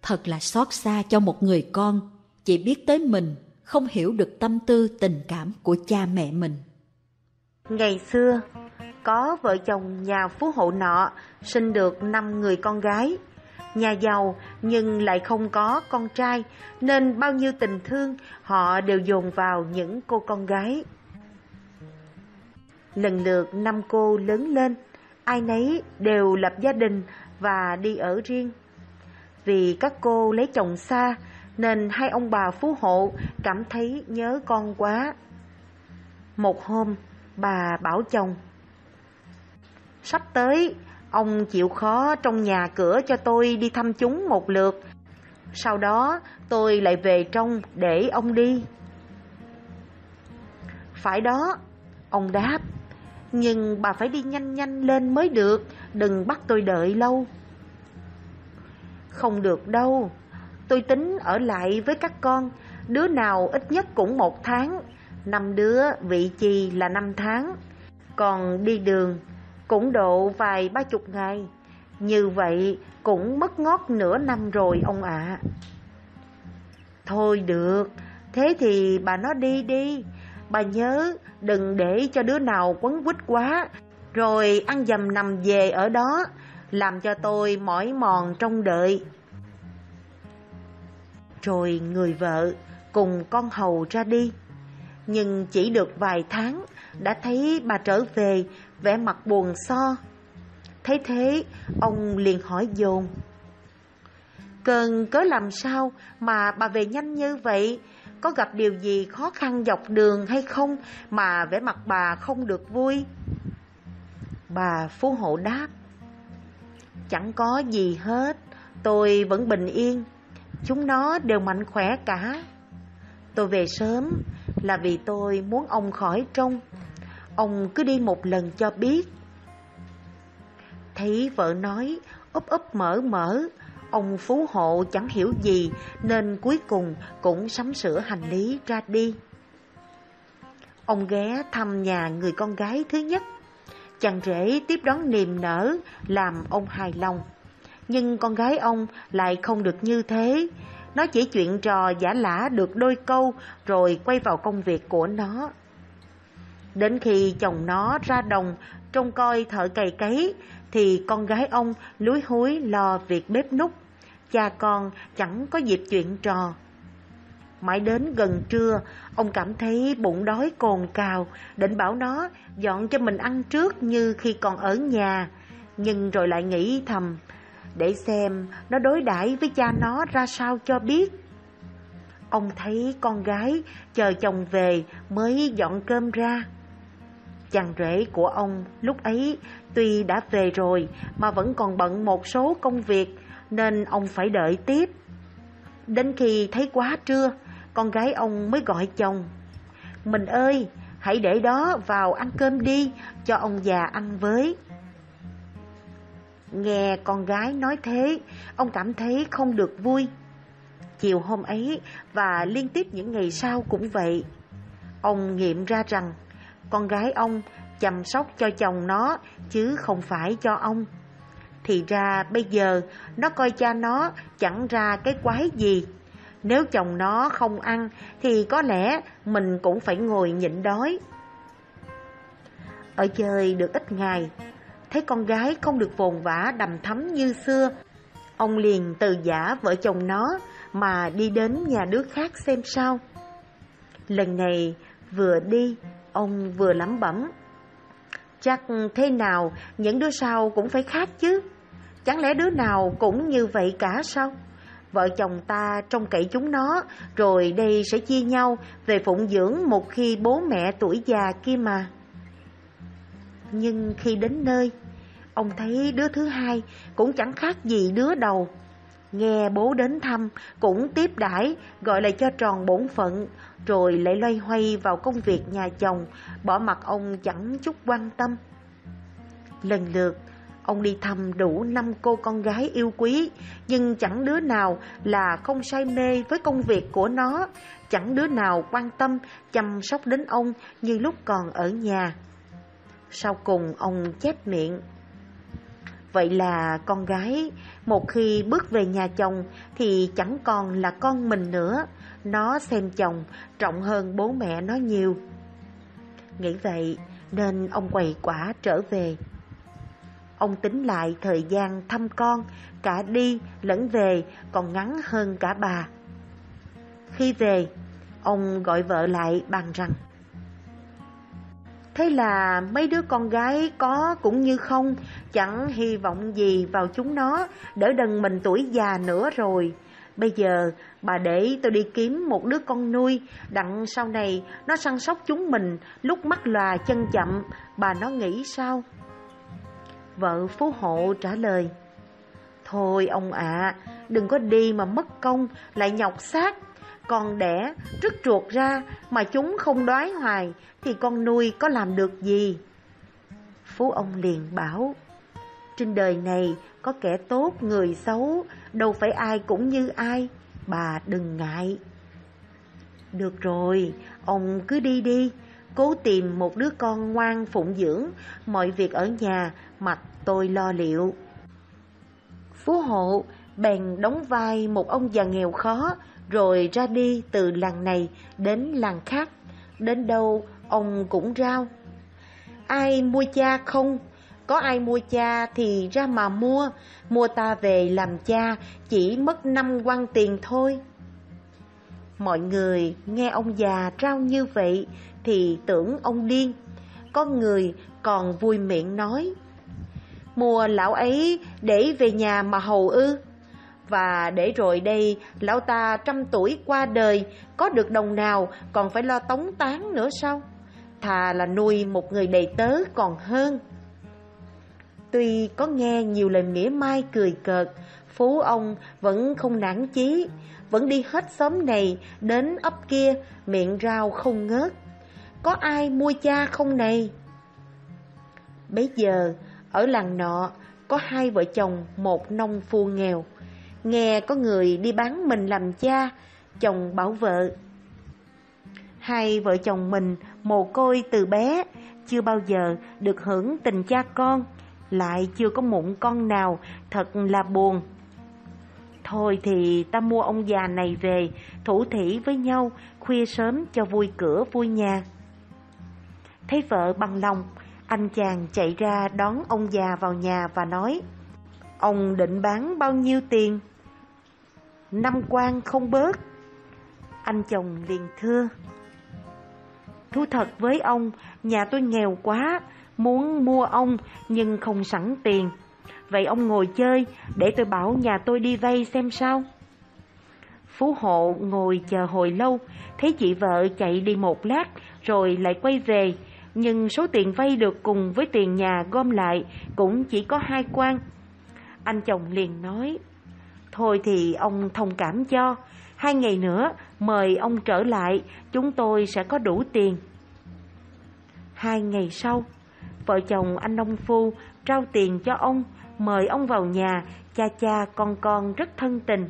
Thật là xót xa cho một người con, chỉ biết tới mình, không hiểu được tâm tư tình cảm của cha mẹ mình. Ngày xưa, có vợ chồng nhà phú hộ nọ sinh được 5 người con gái. Nhà giàu nhưng lại không có con trai, nên bao nhiêu tình thương họ đều dồn vào những cô con gái. Lần lượt 5 cô lớn lên, ai nấy đều lập gia đình và đi ở riêng. Vì các cô lấy chồng xa, nên hai ông bà phú hộ cảm thấy nhớ con quá. Một hôm, bà bảo chồng: sắp tới, ông chịu khó trong nhà cửa cho tôi đi thăm chúng một lượt, sau đó tôi lại về trong để ông đi. Phải đó, ông đáp, nhưng bà phải đi nhanh nhanh lên mới được, đừng bắt tôi đợi lâu. Không được đâu, tôi tính ở lại với các con, đứa nào ít nhất cũng 1 tháng, 5 đứa vị chì là 5 tháng, còn đi đường cũng độ vài 30 ngày. Như vậy cũng mất ngót nửa năm rồi ông ạ. Thôi được, thế thì bà nó đi đi. Bà nhớ đừng để cho đứa nào quấn quýt quá, rồi ăn dầm nằm về ở đó, làm cho tôi mỏi mòn trong đợi. Rồi người vợ cùng con hầu ra đi. Nhưng chỉ được vài tháng đã thấy bà trở về vẻ mặt buồn so. Thấy thế, ông liền hỏi dồn: Cần cớ làm sao mà bà về nhanh như vậy? Có gặp điều gì khó khăn dọc đường hay không mà vẻ mặt bà không được vui? Bà Phú Hộ đáp: Chẳng có gì hết, tôi vẫn bình yên, chúng nó đều mạnh khỏe cả. Tôi về sớm là vì tôi muốn ông khỏi trông, ông cứ đi một lần cho biết. Thấy vợ nói úp úp mở mở, ông Phú Hộ chẳng hiểu gì nên cuối cùng cũng sắm sửa hành lý ra đi. Ông ghé thăm nhà người con gái thứ nhất. Chàng rể tiếp đón niềm nở làm ông hài lòng. Nhưng con gái ông lại không được như thế. Nó chỉ chuyện trò giả lả được đôi câu rồi quay vào công việc của nó. Đến khi chồng nó ra đồng trông coi thợ cày cấy thì con gái ông lúi húi lo việc bếp núc, cha con chẳng có dịp chuyện trò. Mãi đến gần trưa, ông cảm thấy bụng đói cồn cào, định bảo nó dọn cho mình ăn trước như khi còn ở nhà. Nhưng rồi lại nghĩ thầm, để xem nó đối đãi với cha nó ra sao cho biết. Ông thấy con gái chờ chồng về mới dọn cơm ra. Chàng rể của ông lúc ấy tuy đã về rồi mà vẫn còn bận một số công việc nên ông phải đợi tiếp. Đến khi thấy quá trưa, con gái ông mới gọi chồng: Mình ơi, hãy để đó vào ăn cơm đi, cho ông già ăn với. Nghe con gái nói thế, ông cảm thấy không được vui. Chiều hôm ấy và liên tiếp những ngày sau cũng vậy. Ông nghiệm ra rằng con gái ông chăm sóc cho chồng nó chứ không phải cho ông. Thì ra bây giờ nó coi cha nó chẳng ra cái quái gì. Nếu chồng nó không ăn thì có lẽ mình cũng phải ngồi nhịn đói. Ở chơi được ít ngày, thấy con gái không được vồn vã đầm thắm như xưa, ông liền từ giã vợ chồng nó mà đi đến nhà đứa khác xem sao. Lần này vừa đi, ông vừa lẩm bẩm: Chắc thế nào những đứa sau cũng phải khác chứ. Chẳng lẽ đứa nào cũng như vậy cả sao? Vợ chồng ta trông cậy chúng nó, rồi đây sẽ chia nhau về phụng dưỡng một khi bố mẹ tuổi già kia mà. Nhưng khi đến nơi, ông thấy đứa thứ hai cũng chẳng khác gì đứa đầu. Nghe bố đến thăm cũng tiếp đãi, gọi là cho tròn bổn phận, rồi lại loay hoay vào công việc nhà chồng, bỏ mặc ông chẳng chút quan tâm. Lần lượt ông đi thăm đủ 5 cô con gái yêu quý, nhưng chẳng đứa nào là không say mê với công việc của nó, chẳng đứa nào quan tâm chăm sóc đến ông như lúc còn ở nhà. Sau cùng ông chép miệng: Vậy là con gái một khi bước về nhà chồng thì chẳng còn là con mình nữa. Nó xem chồng trọng hơn bố mẹ nó nhiều. Nghĩ vậy nên ông quầy quả trở về. Ông tính lại thời gian thăm con, cả đi lẫn về còn ngắn hơn cả bà. Khi về, ông gọi vợ lại bàn rằng: Thế là mấy đứa con gái có cũng như không, chẳng hy vọng gì vào chúng nó, đỡ đần mình tuổi già nữa rồi. Bây giờ bà để tôi đi kiếm một đứa con nuôi, đặng sau này nó săn sóc chúng mình lúc mắt lòa chân chậm, bà nó nghĩ sao? Vợ Phú Hộ trả lời: Thôi ông ạ, đừng có đi mà mất công, lại nhọc xác. Con đẻ rứt ruột ra mà chúng không đói hoài thì con nuôi có làm được gì? Phú ông liền bảo: Trên đời này có kẻ tốt người xấu, đâu phải ai cũng như ai, bà đừng ngại. Được rồi, ông cứ đi đi, cố tìm một đứa con ngoan phụng dưỡng, mọi việc ở nhà mặc tôi lo liệu. Phú Hộ bèn đóng vai một ông già nghèo khó, rồi ra đi từ làng này đến làng khác, đến đâu ông cũng rao: ai mua cha không? Có ai mua cha thì ra mà mua, mua ta về làm cha chỉ mất 5 quan tiền thôi. Mọi người nghe ông già rao như vậy thì tưởng ông điên, có người còn vui miệng nói: mua lão ấy để về nhà mà hầu ư? Và để rồi đây lão ta 100 tuổi qua đời, có được đồng nào, còn phải lo tống táng nữa sao? Thà là nuôi một người đầy tớ còn hơn. Tuy có nghe nhiều lời mỉa mai cười cợt, Phú ông vẫn không nản chí, vẫn đi hết xóm này đến ấp kia, miệng rao không ngớt: có ai mua cha không này? Bấy giờ ở làng nọ có 2 vợ chồng một nông phu nghèo. Nghe có người đi bán mình làm cha, chồng bảo vợ: 2 vợ chồng mình mồ côi từ bé, chưa bao giờ được hưởng tình cha con, lại chưa có mụn con nào, thật là buồn. Thôi thì ta mua ông già này về, thủ thỉ với nhau, khuya sớm cho vui cửa vui nhà. Thấy vợ bằng lòng, anh chàng chạy ra đón ông già vào nhà và nói: ông định bán bao nhiêu tiền? 5 quan không bớt. Anh chồng liền thưa: thú thật với ông, nhà tôi nghèo quá, muốn mua ông nhưng không sẵn tiền. Vậy ông ngồi chơi, để tôi bảo nhà tôi đi vay xem sao. Phú Hộ ngồi chờ hồi lâu, thấy chị vợ chạy đi một lát rồi lại quay về, nhưng số tiền vay được cùng với tiền nhà gom lại cũng chỉ có 2 quan. Anh chồng liền nói: thôi thì ông thông cảm cho, 2 ngày nữa mời ông trở lại, chúng tôi sẽ có đủ tiền. 2 ngày sau, vợ chồng anh nông phu trao tiền cho ông, mời ông vào nhà, cha con rất thân tình.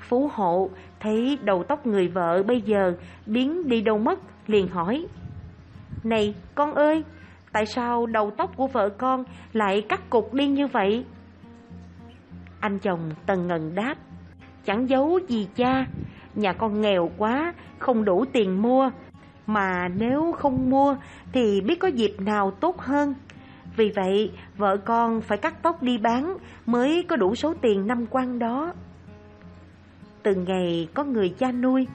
Phú Hộ thấy đầu tóc người vợ bây giờ biến đi đâu mất, liền hỏi: này con ơi, tại sao đầu tóc của vợ con lại cắt cụt đi như vậy? Anh chồng tần ngần đáp: chẳng giấu gì cha, nhà con nghèo quá, không đủ tiền mua, mà nếu không mua thì biết có dịp nào tốt hơn. Vì vậy vợ con phải cắt tóc đi bán mới có đủ số tiền 5 quan đó. Từ ngày có người cha nuôi,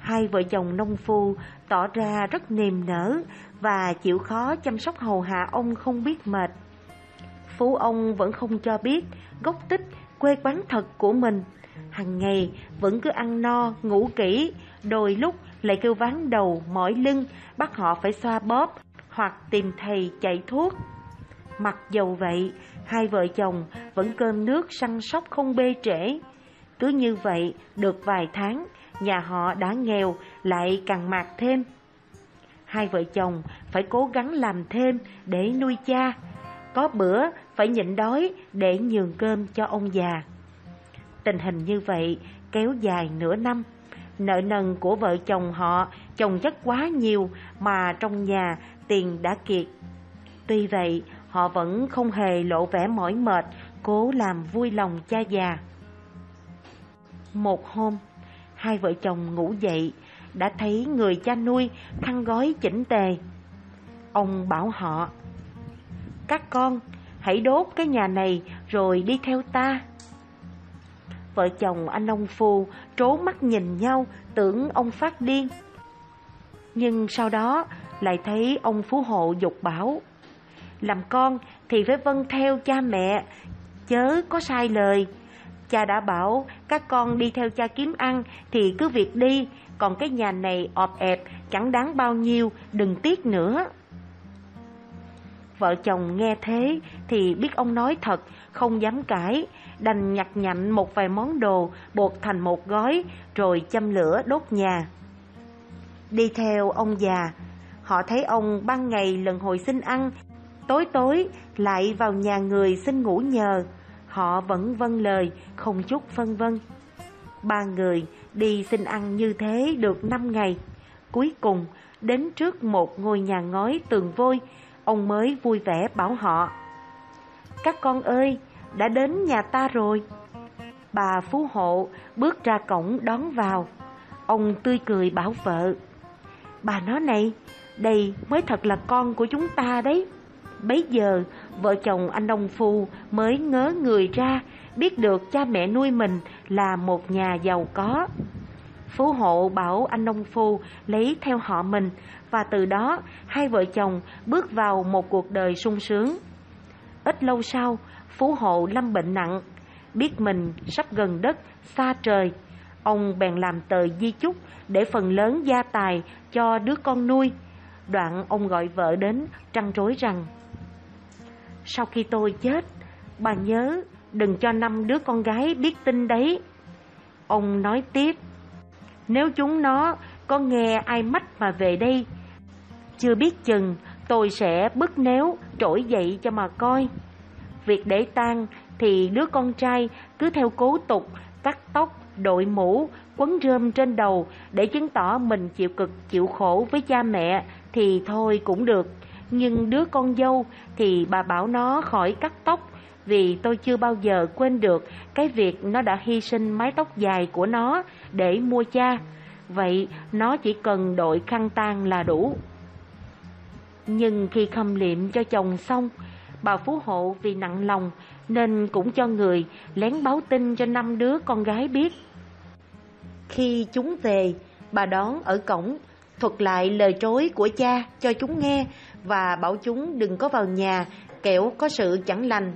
2 vợ chồng nông phu tỏ ra rất niềm nở và chịu khó chăm sóc hầu hạ ông không biết mệt. Phú ông vẫn không cho biết gốc tích quê quán thật của mình, hằng ngày vẫn cứ ăn no ngủ kỹ, đôi lúc lại kêu ván đầu mỏi lưng, bắt họ phải xoa bóp hoặc tìm thầy chạy thuốc. Mặc dầu vậy, 2 vợ chồng vẫn cơm nước săn sóc không bê trễ. Cứ như vậy được vài tháng, nhà họ đã nghèo lại càng mạt thêm. 2 vợ chồng phải cố gắng làm thêm để nuôi cha, có bữa phải nhịn đói để nhường cơm cho ông già. Tình hình như vậy kéo dài nửa năm. Nợ nần của vợ chồng họ chồng chất quá nhiều mà trong nhà tiền đã kiệt. Tuy vậy họ vẫn không hề lộ vẻ mỏi mệt, cố làm vui lòng cha già. Một hôm, 2 vợ chồng ngủ dậy đã thấy người cha nuôi khăn gói chỉnh tề. Ông bảo họ: các con hãy đốt cái nhà này rồi đi theo ta. Vợ chồng anh nông phu trố mắt nhìn nhau, tưởng ông phát điên. Nhưng sau đó lại thấy ông Phú Hộ dục bảo: làm con thì phải vâng theo cha mẹ, chớ có sai lời. Cha đã bảo các con đi theo cha kiếm ăn thì cứ việc đi, còn cái nhà này ọp ẹp chẳng đáng bao nhiêu, đừng tiếc nữa. Vợ chồng nghe thế thì biết ông nói thật, không dám cãi, đành nhặt nhạnh một vài món đồ bột thành một gói rồi châm lửa đốt nhà. Đi theo ông già, họ thấy ông ban ngày lần hồi xin ăn, tối tối lại vào nhà người xin ngủ nhờ. Họ vẫn vâng lời, không chút phân vân. 3 người đi xin ăn như thế được 5 ngày. Cuối cùng đến trước một ngôi nhà ngói tường vôi, ông mới vui vẻ bảo họ: các con ơi, đã đến nhà ta rồi. Bà phú hộ bước ra cổng đón vào. Ông tươi cười bảo vợ: Bà nó này, đây mới thật là con của chúng ta đấy. Bấy giờ vợ chồng anh nông phu mới ngớ người ra, biết được cha mẹ nuôi mình là một nhà giàu có. Phú hộ bảo anh nông phu lấy theo họ mình, và từ đó hai vợ chồng bước vào một cuộc đời sung sướng. Ít lâu sau, phú hộ lâm bệnh nặng, biết mình sắp gần đất xa trời. Ông bèn làm tờ di chúc để phần lớn gia tài cho đứa con nuôi. Đoạn ông gọi vợ đến trăn trối rằng: Sau khi tôi chết, bà nhớ đừng cho 5 đứa con gái biết tin đấy. Ông nói tiếp: Nếu chúng nó có nghe ai mách mà về đây, chưa biết chừng tôi sẽ bứt néo trỗi dậy cho mà coi. Việc để tang thì đứa con trai cứ theo cố tục cắt tóc, đội mũ, quấn rơm trên đầu để chứng tỏ mình chịu cực chịu khổ với cha mẹ thì thôi cũng được. Nhưng đứa con dâu thì bà bảo nó khỏi cắt tóc, vì tôi chưa bao giờ quên được cái việc nó đã hy sinh mái tóc dài của nó để mua cha. Vậy nó chỉ cần đội khăn tang là đủ. Nhưng khi khâm liệm cho chồng xong, bà phú hộ vì nặng lòng nên cũng cho người lén báo tin cho 5 đứa con gái biết. Khi chúng về, bà đón ở cổng, thuật lại lời trối của cha cho chúng nghe và bảo chúng đừng có vào nhà, kẻo có sự chẳng lành.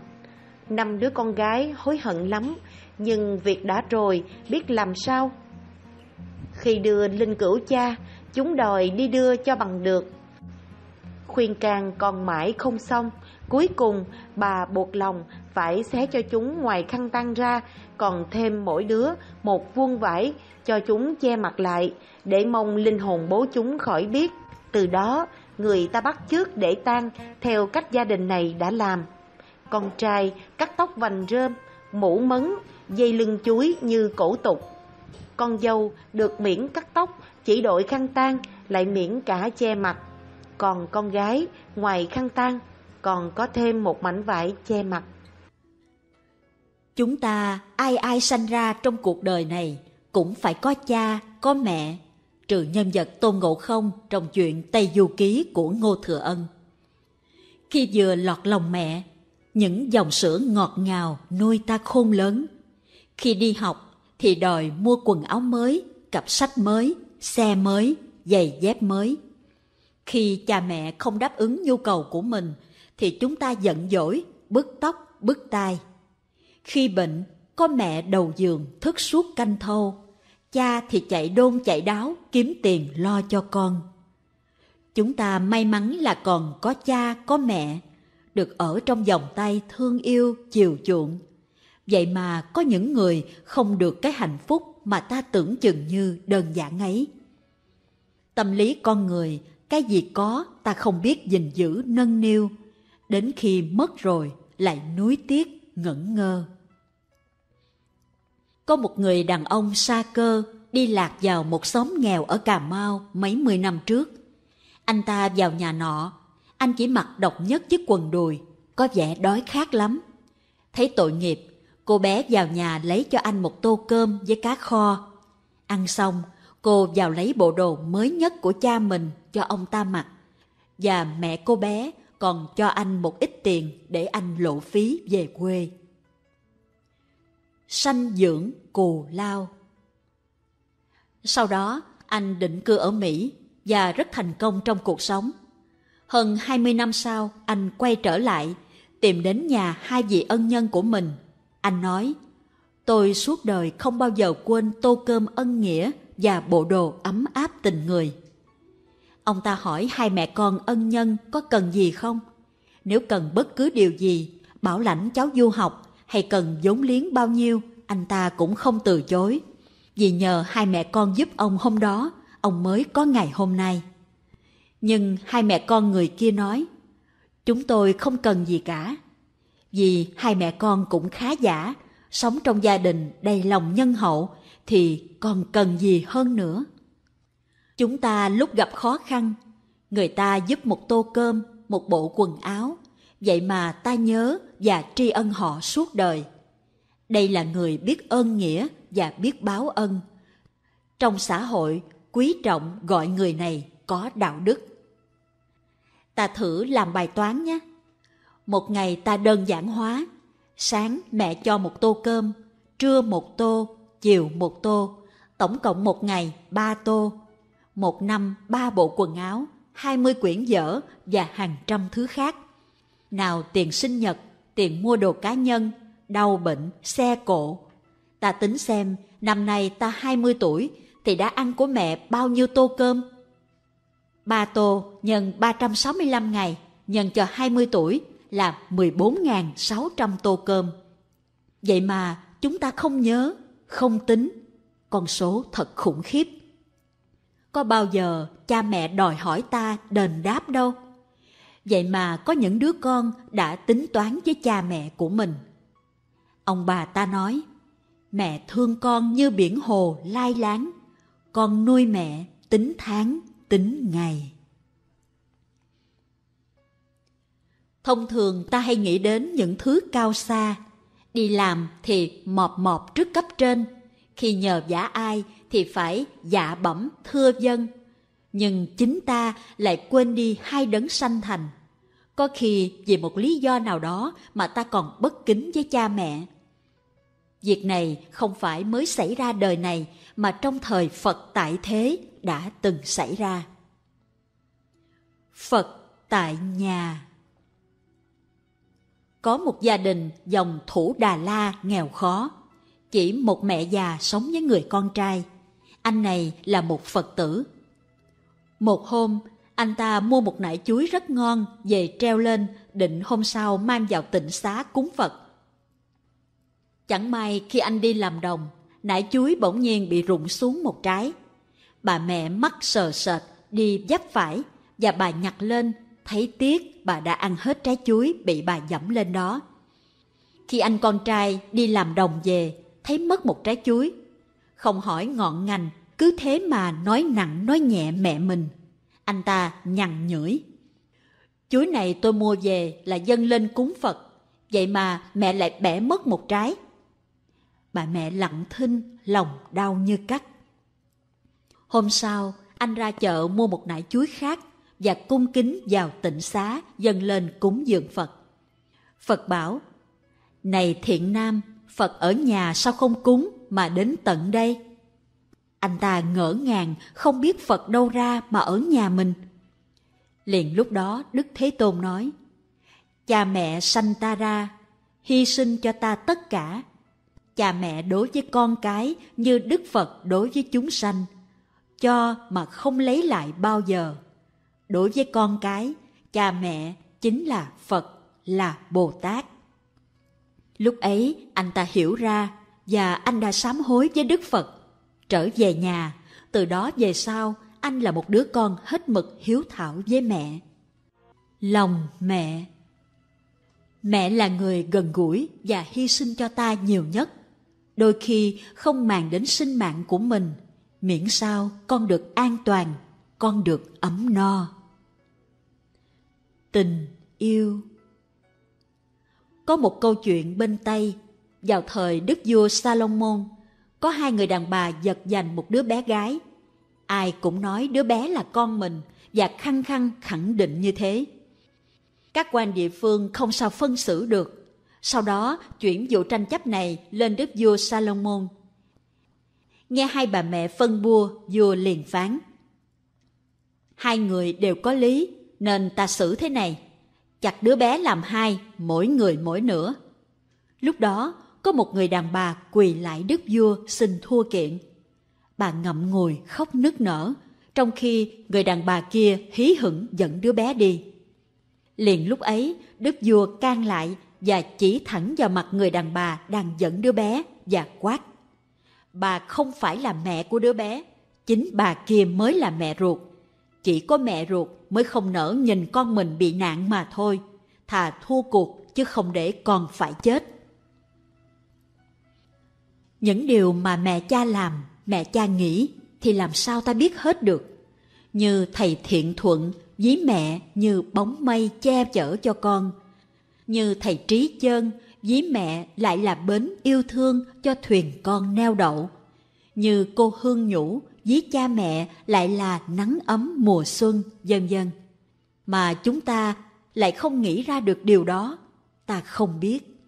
5 đứa con gái hối hận lắm, nhưng việc đã rồi biết làm sao. Khi đưa linh cữu cha, chúng đòi đi đưa cho bằng được. Khuyên can còn mãi không xong, cuối cùng bà buộc lòng phải xé cho chúng ngoài khăn tang ra, còn thêm mỗi đứa một vuông vải cho chúng che mặt lại, để mong linh hồn bố chúng khỏi biết. Từ đó người ta bắt chước để tang theo cách gia đình này đã làm. Con trai cắt tóc vành rơm, mũ mấn, dây lưng chuối như cổ tục. Con dâu được miễn cắt tóc, chỉ đội khăn tang, lại miễn cả che mặt. Còn con gái ngoài khăn tang còn có thêm một mảnh vải che mặt. Chúng ta ai ai sanh ra trong cuộc đời này cũng phải có cha, có mẹ, trừ nhân vật Tôn Ngộ Không trong chuyện Tây Du Ký của Ngô Thừa Ân. Khi vừa lọt lòng mẹ, những dòng sữa ngọt ngào nuôi ta khôn lớn. Khi đi học thì đòi mua quần áo mới, cặp sách mới, xe mới, giày dép mới. Khi cha mẹ không đáp ứng nhu cầu của mình thì chúng ta giận dỗi, bứt tóc, bứt tai. Khi bệnh, có mẹ đầu giường thức suốt canh thâu, cha thì chạy đôn chạy đáo kiếm tiền lo cho con. Chúng ta may mắn là còn có cha, có mẹ, được ở trong vòng tay thương yêu, chiều chuộng. Vậy mà có những người không được cái hạnh phúc mà ta tưởng chừng như đơn giản ấy. Tâm lý con người, cái gì có ta không biết gìn giữ nâng niu, đến khi mất rồi lại nuối tiếc ngẩn ngơ. Có một người đàn ông sa cơ đi lạc vào một xóm nghèo ở Cà Mau mấy mươi năm trước. Anh ta vào nhà nọ, anh chỉ mặc độc nhất chiếc quần đùi, có vẻ đói khát lắm. Thấy tội nghiệp, cô bé vào nhà lấy cho anh một tô cơm với cá kho. Ăn xong, cô vào lấy bộ đồ mới nhất của cha mình cho ông ta mặc, và mẹ cô bé còn cho anh một ít tiền để anh lộ phí về quê. Sanh dưỡng cù lao. Sau đó, anh định cư ở Mỹ và rất thành công trong cuộc sống. Hơn 20 năm sau, anh quay trở lại, tìm đến nhà hai vị ân nhân của mình. Anh nói: Tôi suốt đời không bao giờ quên tô cơm ân nghĩa và bộ đồ ấm áp tình người. Ông ta hỏi hai mẹ con ân nhân có cần gì không? Nếu cần bất cứ điều gì, bảo lãnh cháu du học hay cần vốn liếng bao nhiêu, anh ta cũng không từ chối. Vì nhờ hai mẹ con giúp ông hôm đó, ông mới có ngày hôm nay. Nhưng hai mẹ con người kia nói: Chúng tôi không cần gì cả. Vì hai mẹ con cũng khá giả, sống trong gia đình đầy lòng nhân hậu, thì còn cần gì hơn nữa. Chúng ta lúc gặp khó khăn, người ta giúp một tô cơm, một bộ quần áo, vậy mà ta nhớ và tri ân họ suốt đời. Đây là người biết ơn nghĩa và biết báo ân. Trong xã hội, quý trọng gọi người này có đạo đức. Ta thử làm bài toán nhé. Một ngày ta đơn giản hóa. Sáng mẹ cho một tô cơm, trưa một tô, chiều một tô. Tổng cộng một ngày 3 tô. Một năm 3 bộ quần áo, 20 quyển vở và hàng trăm thứ khác. Nào tiền sinh nhật, tiền mua đồ cá nhân, đau bệnh, xe cộ. Ta tính xem năm nay ta 20 tuổi thì đã ăn của mẹ bao nhiêu tô cơm? 3 tô nhân 365 ngày nhân cho 20 tuổi là 14.600 tô cơm. Vậy mà chúng ta không nhớ, không tính. Con số thật khủng khiếp. Có bao giờ cha mẹ đòi hỏi ta đền đáp đâu. Vậy mà có những đứa con đã tính toán với cha mẹ của mình. Ông bà ta nói, mẹ thương con như biển hồ lai láng, con nuôi mẹ tính tháng, tính ngày. Thông thường ta hay nghĩ đến những thứ cao xa. Đi làm thì mọp mọp trước cấp trên, khi nhờ vả ai thì phải dạ bẩm thưa vâng. Nhưng chính ta lại quên đi hai đấng sanh thành. Có khi vì một lý do nào đó mà ta còn bất kính với cha mẹ. Việc này không phải mới xảy ra đời này mà trong thời Phật tại thế đã từng xảy ra. Phật tại nhà. Có một gia đình dòng Thủ Đà La nghèo khó. Chỉ một mẹ già sống với người con trai. Anh này là một Phật tử. Một hôm, anh ta mua một nải chuối rất ngon về treo lên, định hôm sau mang vào tịnh xá cúng Phật. Chẳng may khi anh đi làm đồng, nải chuối bỗng nhiên bị rụng xuống một trái. Bà mẹ mắt sờ sệt đi vấp phải và bà nhặt lên, thấy tiếc bà đã ăn hết trái chuối bị bà dẫm lên đó. Khi anh con trai đi làm đồng về, thấy mất một trái chuối, không hỏi ngọn ngành, cứ thế mà nói nặng nói nhẹ mẹ mình. Anh ta nhằn nhủi, chuối này tôi mua về là dâng lên cúng Phật, vậy mà mẹ lại bẻ mất một trái. Bà mẹ lặng thinh, lòng đau như cắt. Hôm sau, anh ra chợ mua một nải chuối khác và cung kính vào tịnh xá dâng lên cúng dường Phật. Phật bảo, này thiện nam, Phật ở nhà sao không cúng mà đến tận đây? Anh ta ngỡ ngàng, không biết Phật đâu ra mà ở nhà mình. Liền lúc đó Đức Thế Tôn nói, cha mẹ sanh ta ra, hy sinh cho ta tất cả. Cha mẹ đối với con cái như Đức Phật đối với chúng sanh, cho mà không lấy lại bao giờ. Đối với con cái, cha mẹ chính là Phật, là Bồ Tát. Lúc ấy anh ta hiểu ra và anh đã sám hối với Đức Phật. Trở về nhà, từ đó về sau, anh là một đứa con hết mực hiếu thảo với mẹ. Lòng mẹ. Mẹ là người gần gũi và hy sinh cho ta nhiều nhất. Đôi khi không màng đến sinh mạng của mình, miễn sao con được an toàn, con được ấm no. Tình yêu. Có một câu chuyện bên Tây, vào thời Đức vua Sa-lô-môn, có 2 người đàn bà giật giành một đứa bé gái. Ai cũng nói đứa bé là con mình và khăng khăng khẳng định như thế. Các quan địa phương không sao phân xử được. Sau đó chuyển vụ tranh chấp này lên đức vua Sa-lô-môn. Nghe 2 bà mẹ phân bua, vua liền phán. 2 người đều có lý nên ta xử thế này. Chặt đứa bé làm 2, mỗi người mỗi nửa. Lúc đó có một người đàn bà quỳ lại đức vua xin thua kiện. Bà ngậm ngùi khóc nức nở, trong khi người đàn bà kia hí hửng dẫn đứa bé đi. Liền lúc ấy, đức vua can lại và chỉ thẳng vào mặt người đàn bà đang dẫn đứa bé và quát. Bà không phải là mẹ của đứa bé, chính bà kia mới là mẹ ruột. Chỉ có mẹ ruột mới không nỡ nhìn con mình bị nạn mà thôi, thà thua cuộc chứ không để con phải chết. Những điều mà mẹ cha làm, mẹ cha nghĩ thì làm sao ta biết hết được. Như thầy Thiện Thuận ví mẹ như bóng mây che chở cho con, như thầy Trí Chơn, ví mẹ lại là bến yêu thương cho thuyền con neo đậu. Như cô Hương Nhũ, ví cha mẹ lại là nắng ấm mùa xuân, vân vân. Mà chúng ta lại không nghĩ ra được điều đó, ta không biết.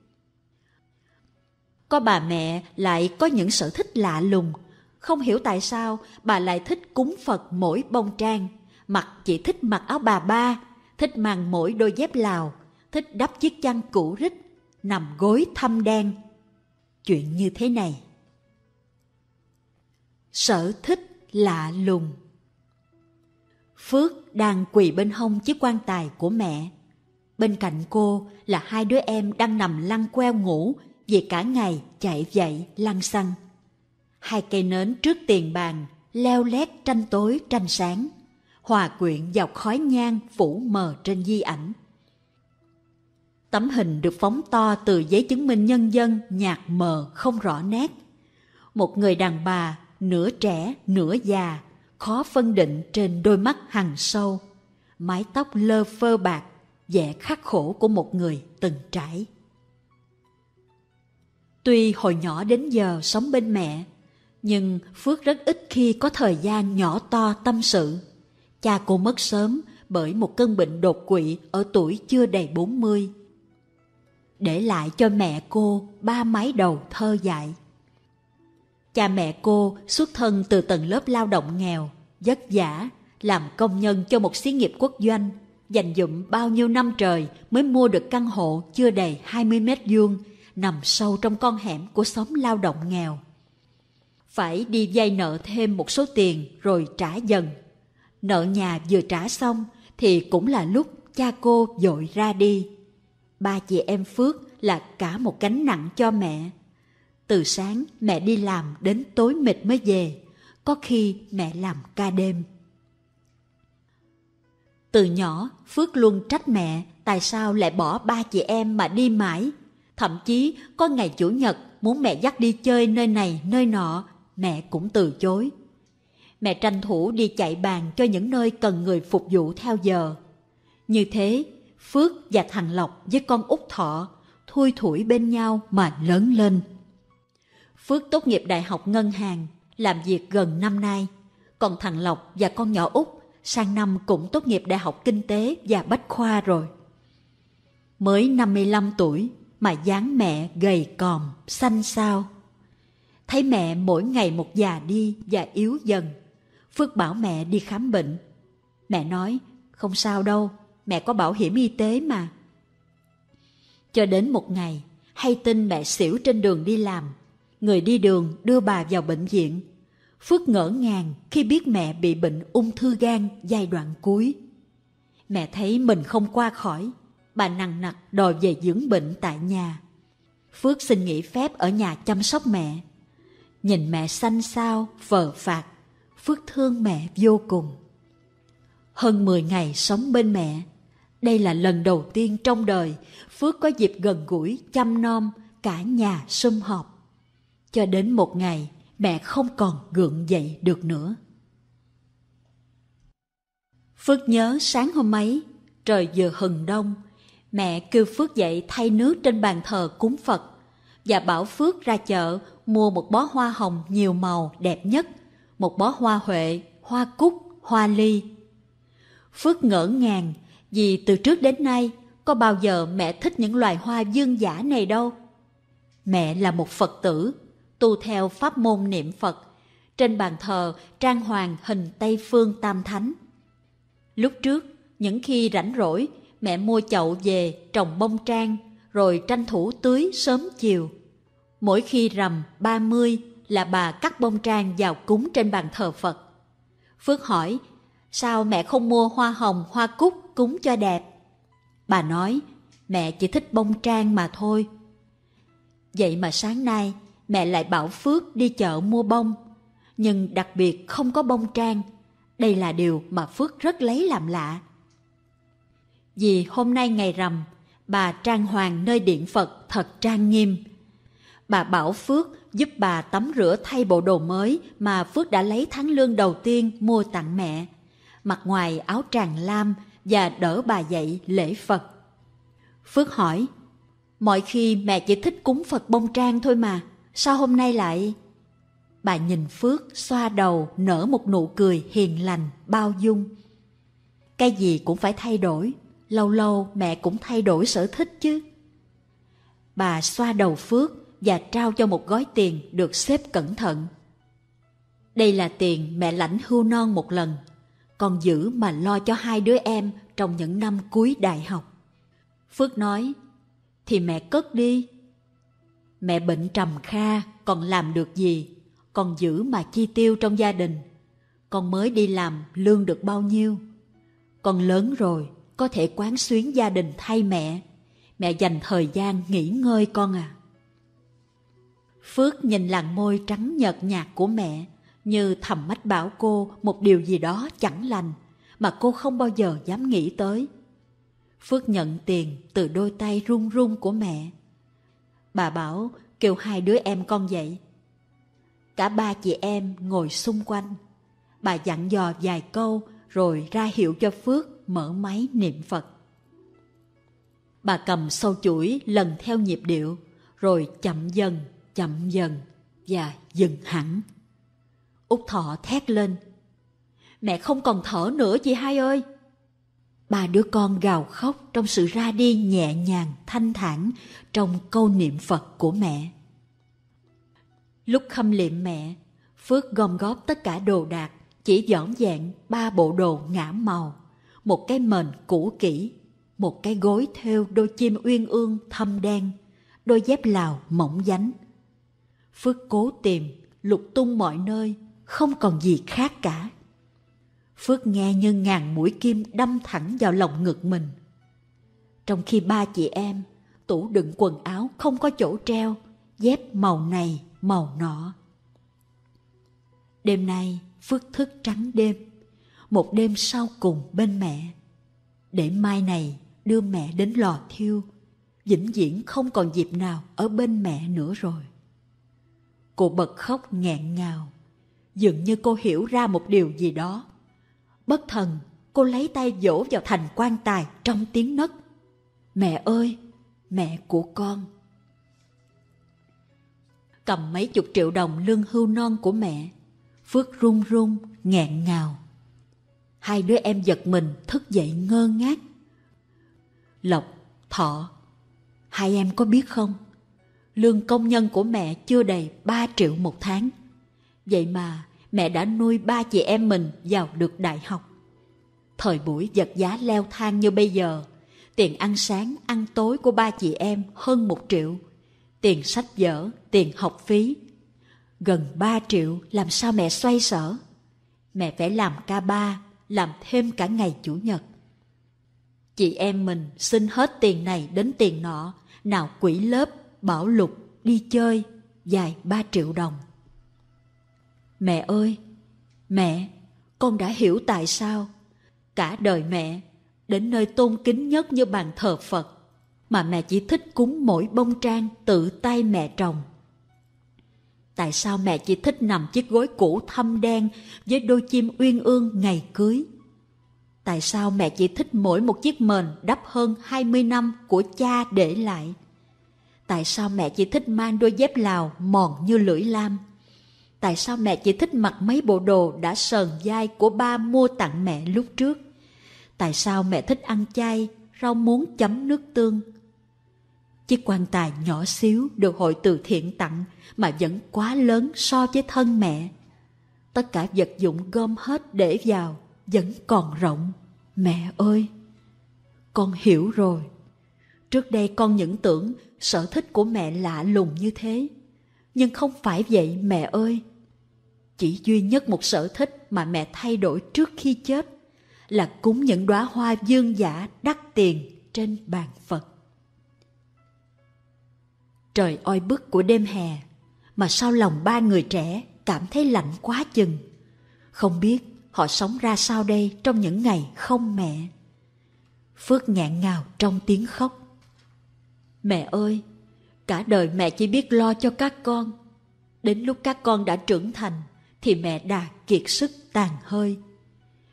Có bà mẹ lại có những sở thích lạ lùng, không hiểu tại sao bà lại thích cúng Phật mỗi bông trang, mặc chỉ thích mặc áo bà ba, thích mang mỗi đôi dép Lào, thích đắp chiếc chăn cũ rích, nằm gối thâm đen. Chuyện như thế này. Sở thích lạ lùng. Phước đang quỳ bên hông chiếc quan tài của mẹ. Bên cạnh cô là hai đứa em đang nằm lăn queo ngủ vì cả ngày chạy dậy lăn xăng. Hai cây nến trước tiền bàn leo lét tranh tối tranh sáng, hòa quyện vào khói nhang phủ mờ trên di ảnh. Tấm hình được phóng to từ giấy chứng minh nhân dân nhạt mờ không rõ nét. Một người đàn bà nửa trẻ nửa già, khó phân định trên đôi mắt hằn sâu, mái tóc lơ phơ bạc, vẻ khắc khổ của một người từng trải. Tuy hồi nhỏ đến giờ sống bên mẹ, nhưng Phước rất ít khi có thời gian nhỏ to tâm sự. Cha cô mất sớm bởi một cơn bệnh đột quỵ ở tuổi chưa đầy 40. Để lại cho mẹ cô ba mái đầu thơ dại. Cha mẹ cô xuất thân từ tầng lớp lao động nghèo, vất vả, làm công nhân cho một xí nghiệp quốc doanh, dành dụm bao nhiêu năm trời mới mua được căn hộ chưa đầy 20 mét vuông, nằm sâu trong con hẻm của xóm lao động nghèo. Phải đi vay nợ thêm một số tiền rồi trả dần. Nợ nhà vừa trả xong thì cũng là lúc cha cô vội ra đi. Ba chị em Phước là cả một gánh nặng cho mẹ. Từ sáng mẹ đi làm đến tối mịt mới về, có khi mẹ làm ca đêm. Từ nhỏ Phước luôn trách mẹ tại sao lại bỏ ba chị em mà đi mãi. Thậm chí có ngày chủ nhật muốn mẹ dắt đi chơi nơi này nơi nọ, mẹ cũng từ chối. Mẹ tranh thủ đi chạy bàn cho những nơi cần người phục vụ theo giờ. Như thế, Phước và thằng Lộc với con út Thọ thui thủi bên nhau mà lớn lên. Phước tốt nghiệp đại học ngân hàng, làm việc gần năm nay. Còn thằng Lộc và con nhỏ út sang năm cũng tốt nghiệp đại học kinh tế và bách khoa rồi. Mới 55 tuổi mà dáng mẹ gầy còm, xanh xao. Thấy mẹ mỗi ngày một già đi và yếu dần, Phước bảo mẹ đi khám bệnh. Mẹ nói, không sao đâu, mẹ có bảo hiểm y tế mà. Cho đến một ngày, hay tin mẹ xỉu trên đường đi làm, người đi đường đưa bà vào bệnh viện. Phước ngỡ ngàng khi biết mẹ bị bệnh ung thư gan giai đoạn cuối. Mẹ thấy mình không qua khỏi, bà nằng nặc đòi về dưỡng bệnh tại nhà. Phước xin nghỉ phép ở nhà chăm sóc mẹ. Nhìn mẹ xanh xao, phờ phạc, Phước thương mẹ vô cùng. Hơn 10 ngày sống bên mẹ, đây là lần đầu tiên trong đời Phước có dịp gần gũi chăm nom cả nhà sum họp. Cho đến một ngày, mẹ không còn gượng dậy được nữa. Phước nhớ sáng hôm ấy, trời vừa hừng đông, mẹ kêu Phước dậy thay nước trên bàn thờ cúng Phật và bảo Phước ra chợ mua một bó hoa hồng nhiều màu đẹp nhất, một bó hoa huệ, hoa cúc, hoa ly. Phước ngỡ ngàng vì từ trước đến nay có bao giờ mẹ thích những loài hoa dương dã này đâu. Mẹ là một Phật tử, tu theo pháp môn niệm Phật, trên bàn thờ trang hoàng hình Tây Phương Tam Thánh. Lúc trước, những khi rảnh rỗi, mẹ mua chậu về trồng bông trang, rồi tranh thủ tưới sớm chiều. Mỗi khi rằm 30 là bà cắt bông trang vào cúng trên bàn thờ Phật. Phước hỏi, sao mẹ không mua hoa hồng, hoa cúc cúng cho đẹp? Bà nói, mẹ chỉ thích bông trang mà thôi. Vậy mà sáng nay, mẹ lại bảo Phước đi chợ mua bông, nhưng đặc biệt không có bông trang. Đây là điều mà Phước rất lấy làm lạ. Vì hôm nay ngày rằm, bà trang hoàng nơi điện Phật thật trang nghiêm. Bà bảo Phước giúp bà tắm rửa thay bộ đồ mới mà Phước đã lấy tháng lương đầu tiên mua tặng mẹ, mặc ngoài áo tràng lam và đỡ bà dậy lễ Phật. Phước hỏi, mọi khi mẹ chỉ thích cúng Phật Bông Trang thôi mà, sao hôm nay lại... Bà nhìn Phước xoa đầu nở một nụ cười hiền lành, bao dung. Cái gì cũng phải thay đổi, lâu lâu mẹ cũng thay đổi sở thích chứ. Bà xoa đầu Phước và trao cho một gói tiền được xếp cẩn thận. Đây là tiền mẹ lãnh hưu non một lần, còn giữ mà lo cho hai đứa em trong những năm cuối đại học. Phước nói, thì mẹ cất đi. Mẹ bệnh trầm kha còn làm được gì, còn giữ mà chi tiêu trong gia đình. Con mới đi làm lương được bao nhiêu. Con lớn rồi, có thể quán xuyến gia đình thay mẹ. Mẹ dành thời gian nghỉ ngơi con à. Phước nhìn làn môi trắng nhợt nhạt của mẹ, như thầm mách bảo cô một điều gì đó chẳng lành mà cô không bao giờ dám nghĩ tới. Phước nhận tiền từ đôi tay run run của mẹ. Bà bảo kêu hai đứa em con dậy. Cả ba chị em ngồi xung quanh. Bà dặn dò vài câu rồi ra hiệu cho Phước mở máy niệm Phật. Bà cầm sâu chuỗi lần theo nhịp điệu, rồi chậm dần và dừng hẳn. Út Thọ thét lên, mẹ không còn thở nữa chị hai ơi. Ba đứa con gào khóc trong sự ra đi nhẹ nhàng, thanh thản trong câu niệm Phật của mẹ. Lúc khâm liệm mẹ, Phước gom góp tất cả đồ đạc, chỉ dọn dẹn 3 bộ đồ ngả màu, một cái mền cũ kỹ, một cái gối thêu đôi chim uyên ương thâm đen, đôi dép Lào mỏng dánh. Phước cố tìm, lục tung mọi nơi, không còn gì khác cả. Phước nghe như ngàn mũi kim đâm thẳng vào lòng ngực mình. Trong khi ba chị em, tủ đựng quần áo không có chỗ treo, dép màu này màu nọ. Đêm nay Phước thức trắng đêm, một đêm sau cùng bên mẹ, để mai này đưa mẹ đến lò thiêu, vĩnh viễn không còn dịp nào ở bên mẹ nữa rồi. Cô bật khóc nghẹn ngào, dường như cô hiểu ra một điều gì đó. Bất thần, cô lấy tay vỗ vào thành quan tài trong tiếng nấc. Mẹ ơi, mẹ của con. Cầm mấy chục triệu đồng lương hưu non của mẹ, Phước run run, nghẹn ngào. Hai đứa em giật mình thức dậy ngơ ngác. Lộc, Thọ, hai em có biết không? Lương công nhân của mẹ chưa đầy 3 triệu một tháng. Vậy mà mẹ đã nuôi 3 chị em mình vào được đại học. Thời buổi vật giá leo thang như bây giờ, tiền ăn sáng, ăn tối của 3 chị em hơn 1 triệu. Tiền sách vở, tiền học phí. Gần 3 triệu làm sao mẹ xoay sở. Mẹ phải làm ca ba, làm thêm cả ngày Chủ nhật. Chị em mình xin hết tiền này đến tiền nọ, nào quỹ lớp, bảo lục, đi chơi, dài 3 triệu đồng. Mẹ ơi, mẹ, con đã hiểu tại sao cả đời mẹ đến nơi tôn kính nhất như bàn thờ Phật mà mẹ chỉ thích cúng mỗi bông trang tự tay mẹ trồng. Tại sao mẹ chỉ thích nằm chiếc gối cũ thâm đen với đôi chim uyên ương ngày cưới? Tại sao mẹ chỉ thích mỗi một chiếc mền đắp hơn 20 năm của cha để lại? Tại sao mẹ chỉ thích mang đôi dép Lào mòn như lưỡi lam? Tại sao mẹ chỉ thích mặc mấy bộ đồ đã sờn dai của ba mua tặng mẹ lúc trước? Tại sao mẹ thích ăn chay, rau muống chấm nước tương? Chiếc quan tài nhỏ xíu được hội từ thiện tặng mà vẫn quá lớn so với thân mẹ. Tất cả vật dụng gom hết để vào vẫn còn rộng. Mẹ ơi! Con hiểu rồi. Trước đây con những tưởng sở thích của mẹ lạ lùng như thế. Nhưng không phải vậy mẹ ơi. Chỉ duy nhất một sở thích mà mẹ thay đổi trước khi chết là cúng những đóa hoa dương giả đắt tiền trên bàn Phật. Trời oi bức của đêm hè mà sao lòng 3 người trẻ cảm thấy lạnh quá chừng. Không biết họ sống ra sao đây trong những ngày không mẹ. Phước nghẹn ngào trong tiếng khóc. Mẹ ơi, cả đời mẹ chỉ biết lo cho các con. Đến lúc các con đã trưởng thành thì mẹ đã kiệt sức tàn hơi.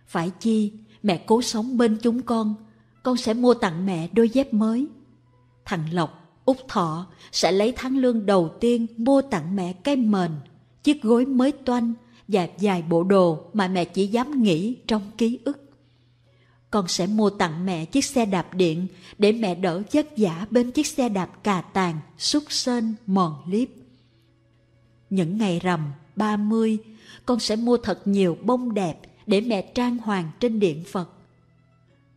Phải chi mẹ cố sống bên chúng con sẽ mua tặng mẹ đôi dép mới, thằng Lộc, Út Thọ sẽ lấy tháng lương đầu tiên mua tặng mẹ cái mền, chiếc gối mới toanh và vài bộ đồ mà mẹ chỉ dám nghĩ trong ký ức. Con sẽ mua tặng mẹ chiếc xe đạp điện để mẹ đỡ vất vả bên chiếc xe đạp cà tàng, xúc xên, mòn liếp. Những ngày rằm 30, con sẽ mua thật nhiều bông đẹp để mẹ trang hoàng trên điện Phật.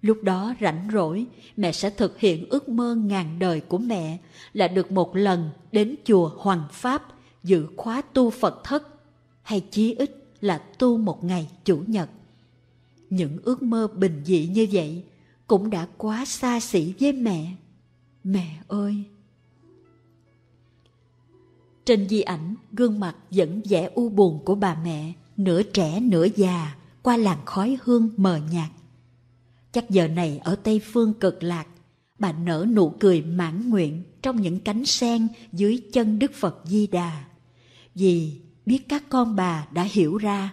Lúc đó rảnh rỗi, mẹ sẽ thực hiện ước mơ ngàn đời của mẹ là được một lần đến chùa Hoằng Pháp dự khóa tu Phật thất, hay chí ít là tu một ngày Chủ nhật. Những ước mơ bình dị như vậy cũng đã quá xa xỉ với mẹ. Mẹ ơi! Trên di ảnh, gương mặt vẫn vẻ u buồn của bà mẹ, nửa trẻ nửa già, qua làn khói hương mờ nhạt. Chắc giờ này ở Tây Phương Cực Lạc, bà nở nụ cười mãn nguyện trong những cánh sen dưới chân Đức Phật Di Đà. Vì biết các con bà đã hiểu ra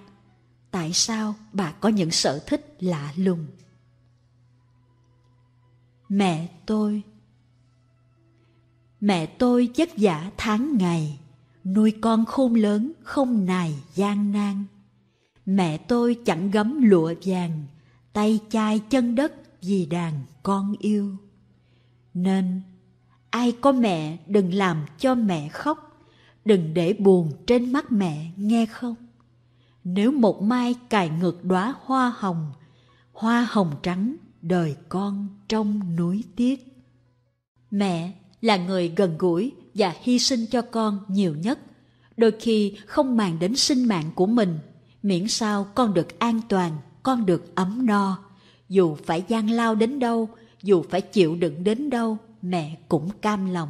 tại sao bà có những sở thích lạ lùng. Mẹ tôi vất vả tháng ngày, nuôi con khôn lớn không nài gian nan. Mẹ tôi chẳng gấm lụa vàng, tay chai chân đất vì đàn con yêu. Nên, ai có mẹ đừng làm cho mẹ khóc, đừng để buồn trên mắt mẹ nghe không? Nếu một mai cài ngược đóa hoa hồng trắng đời con trong núi tiếc. Mẹ là người gần gũi và hy sinh cho con nhiều nhất, đôi khi không màng đến sinh mạng của mình, miễn sao con được an toàn, con được ấm no. Dù phải gian lao đến đâu, dù phải chịu đựng đến đâu, mẹ cũng cam lòng.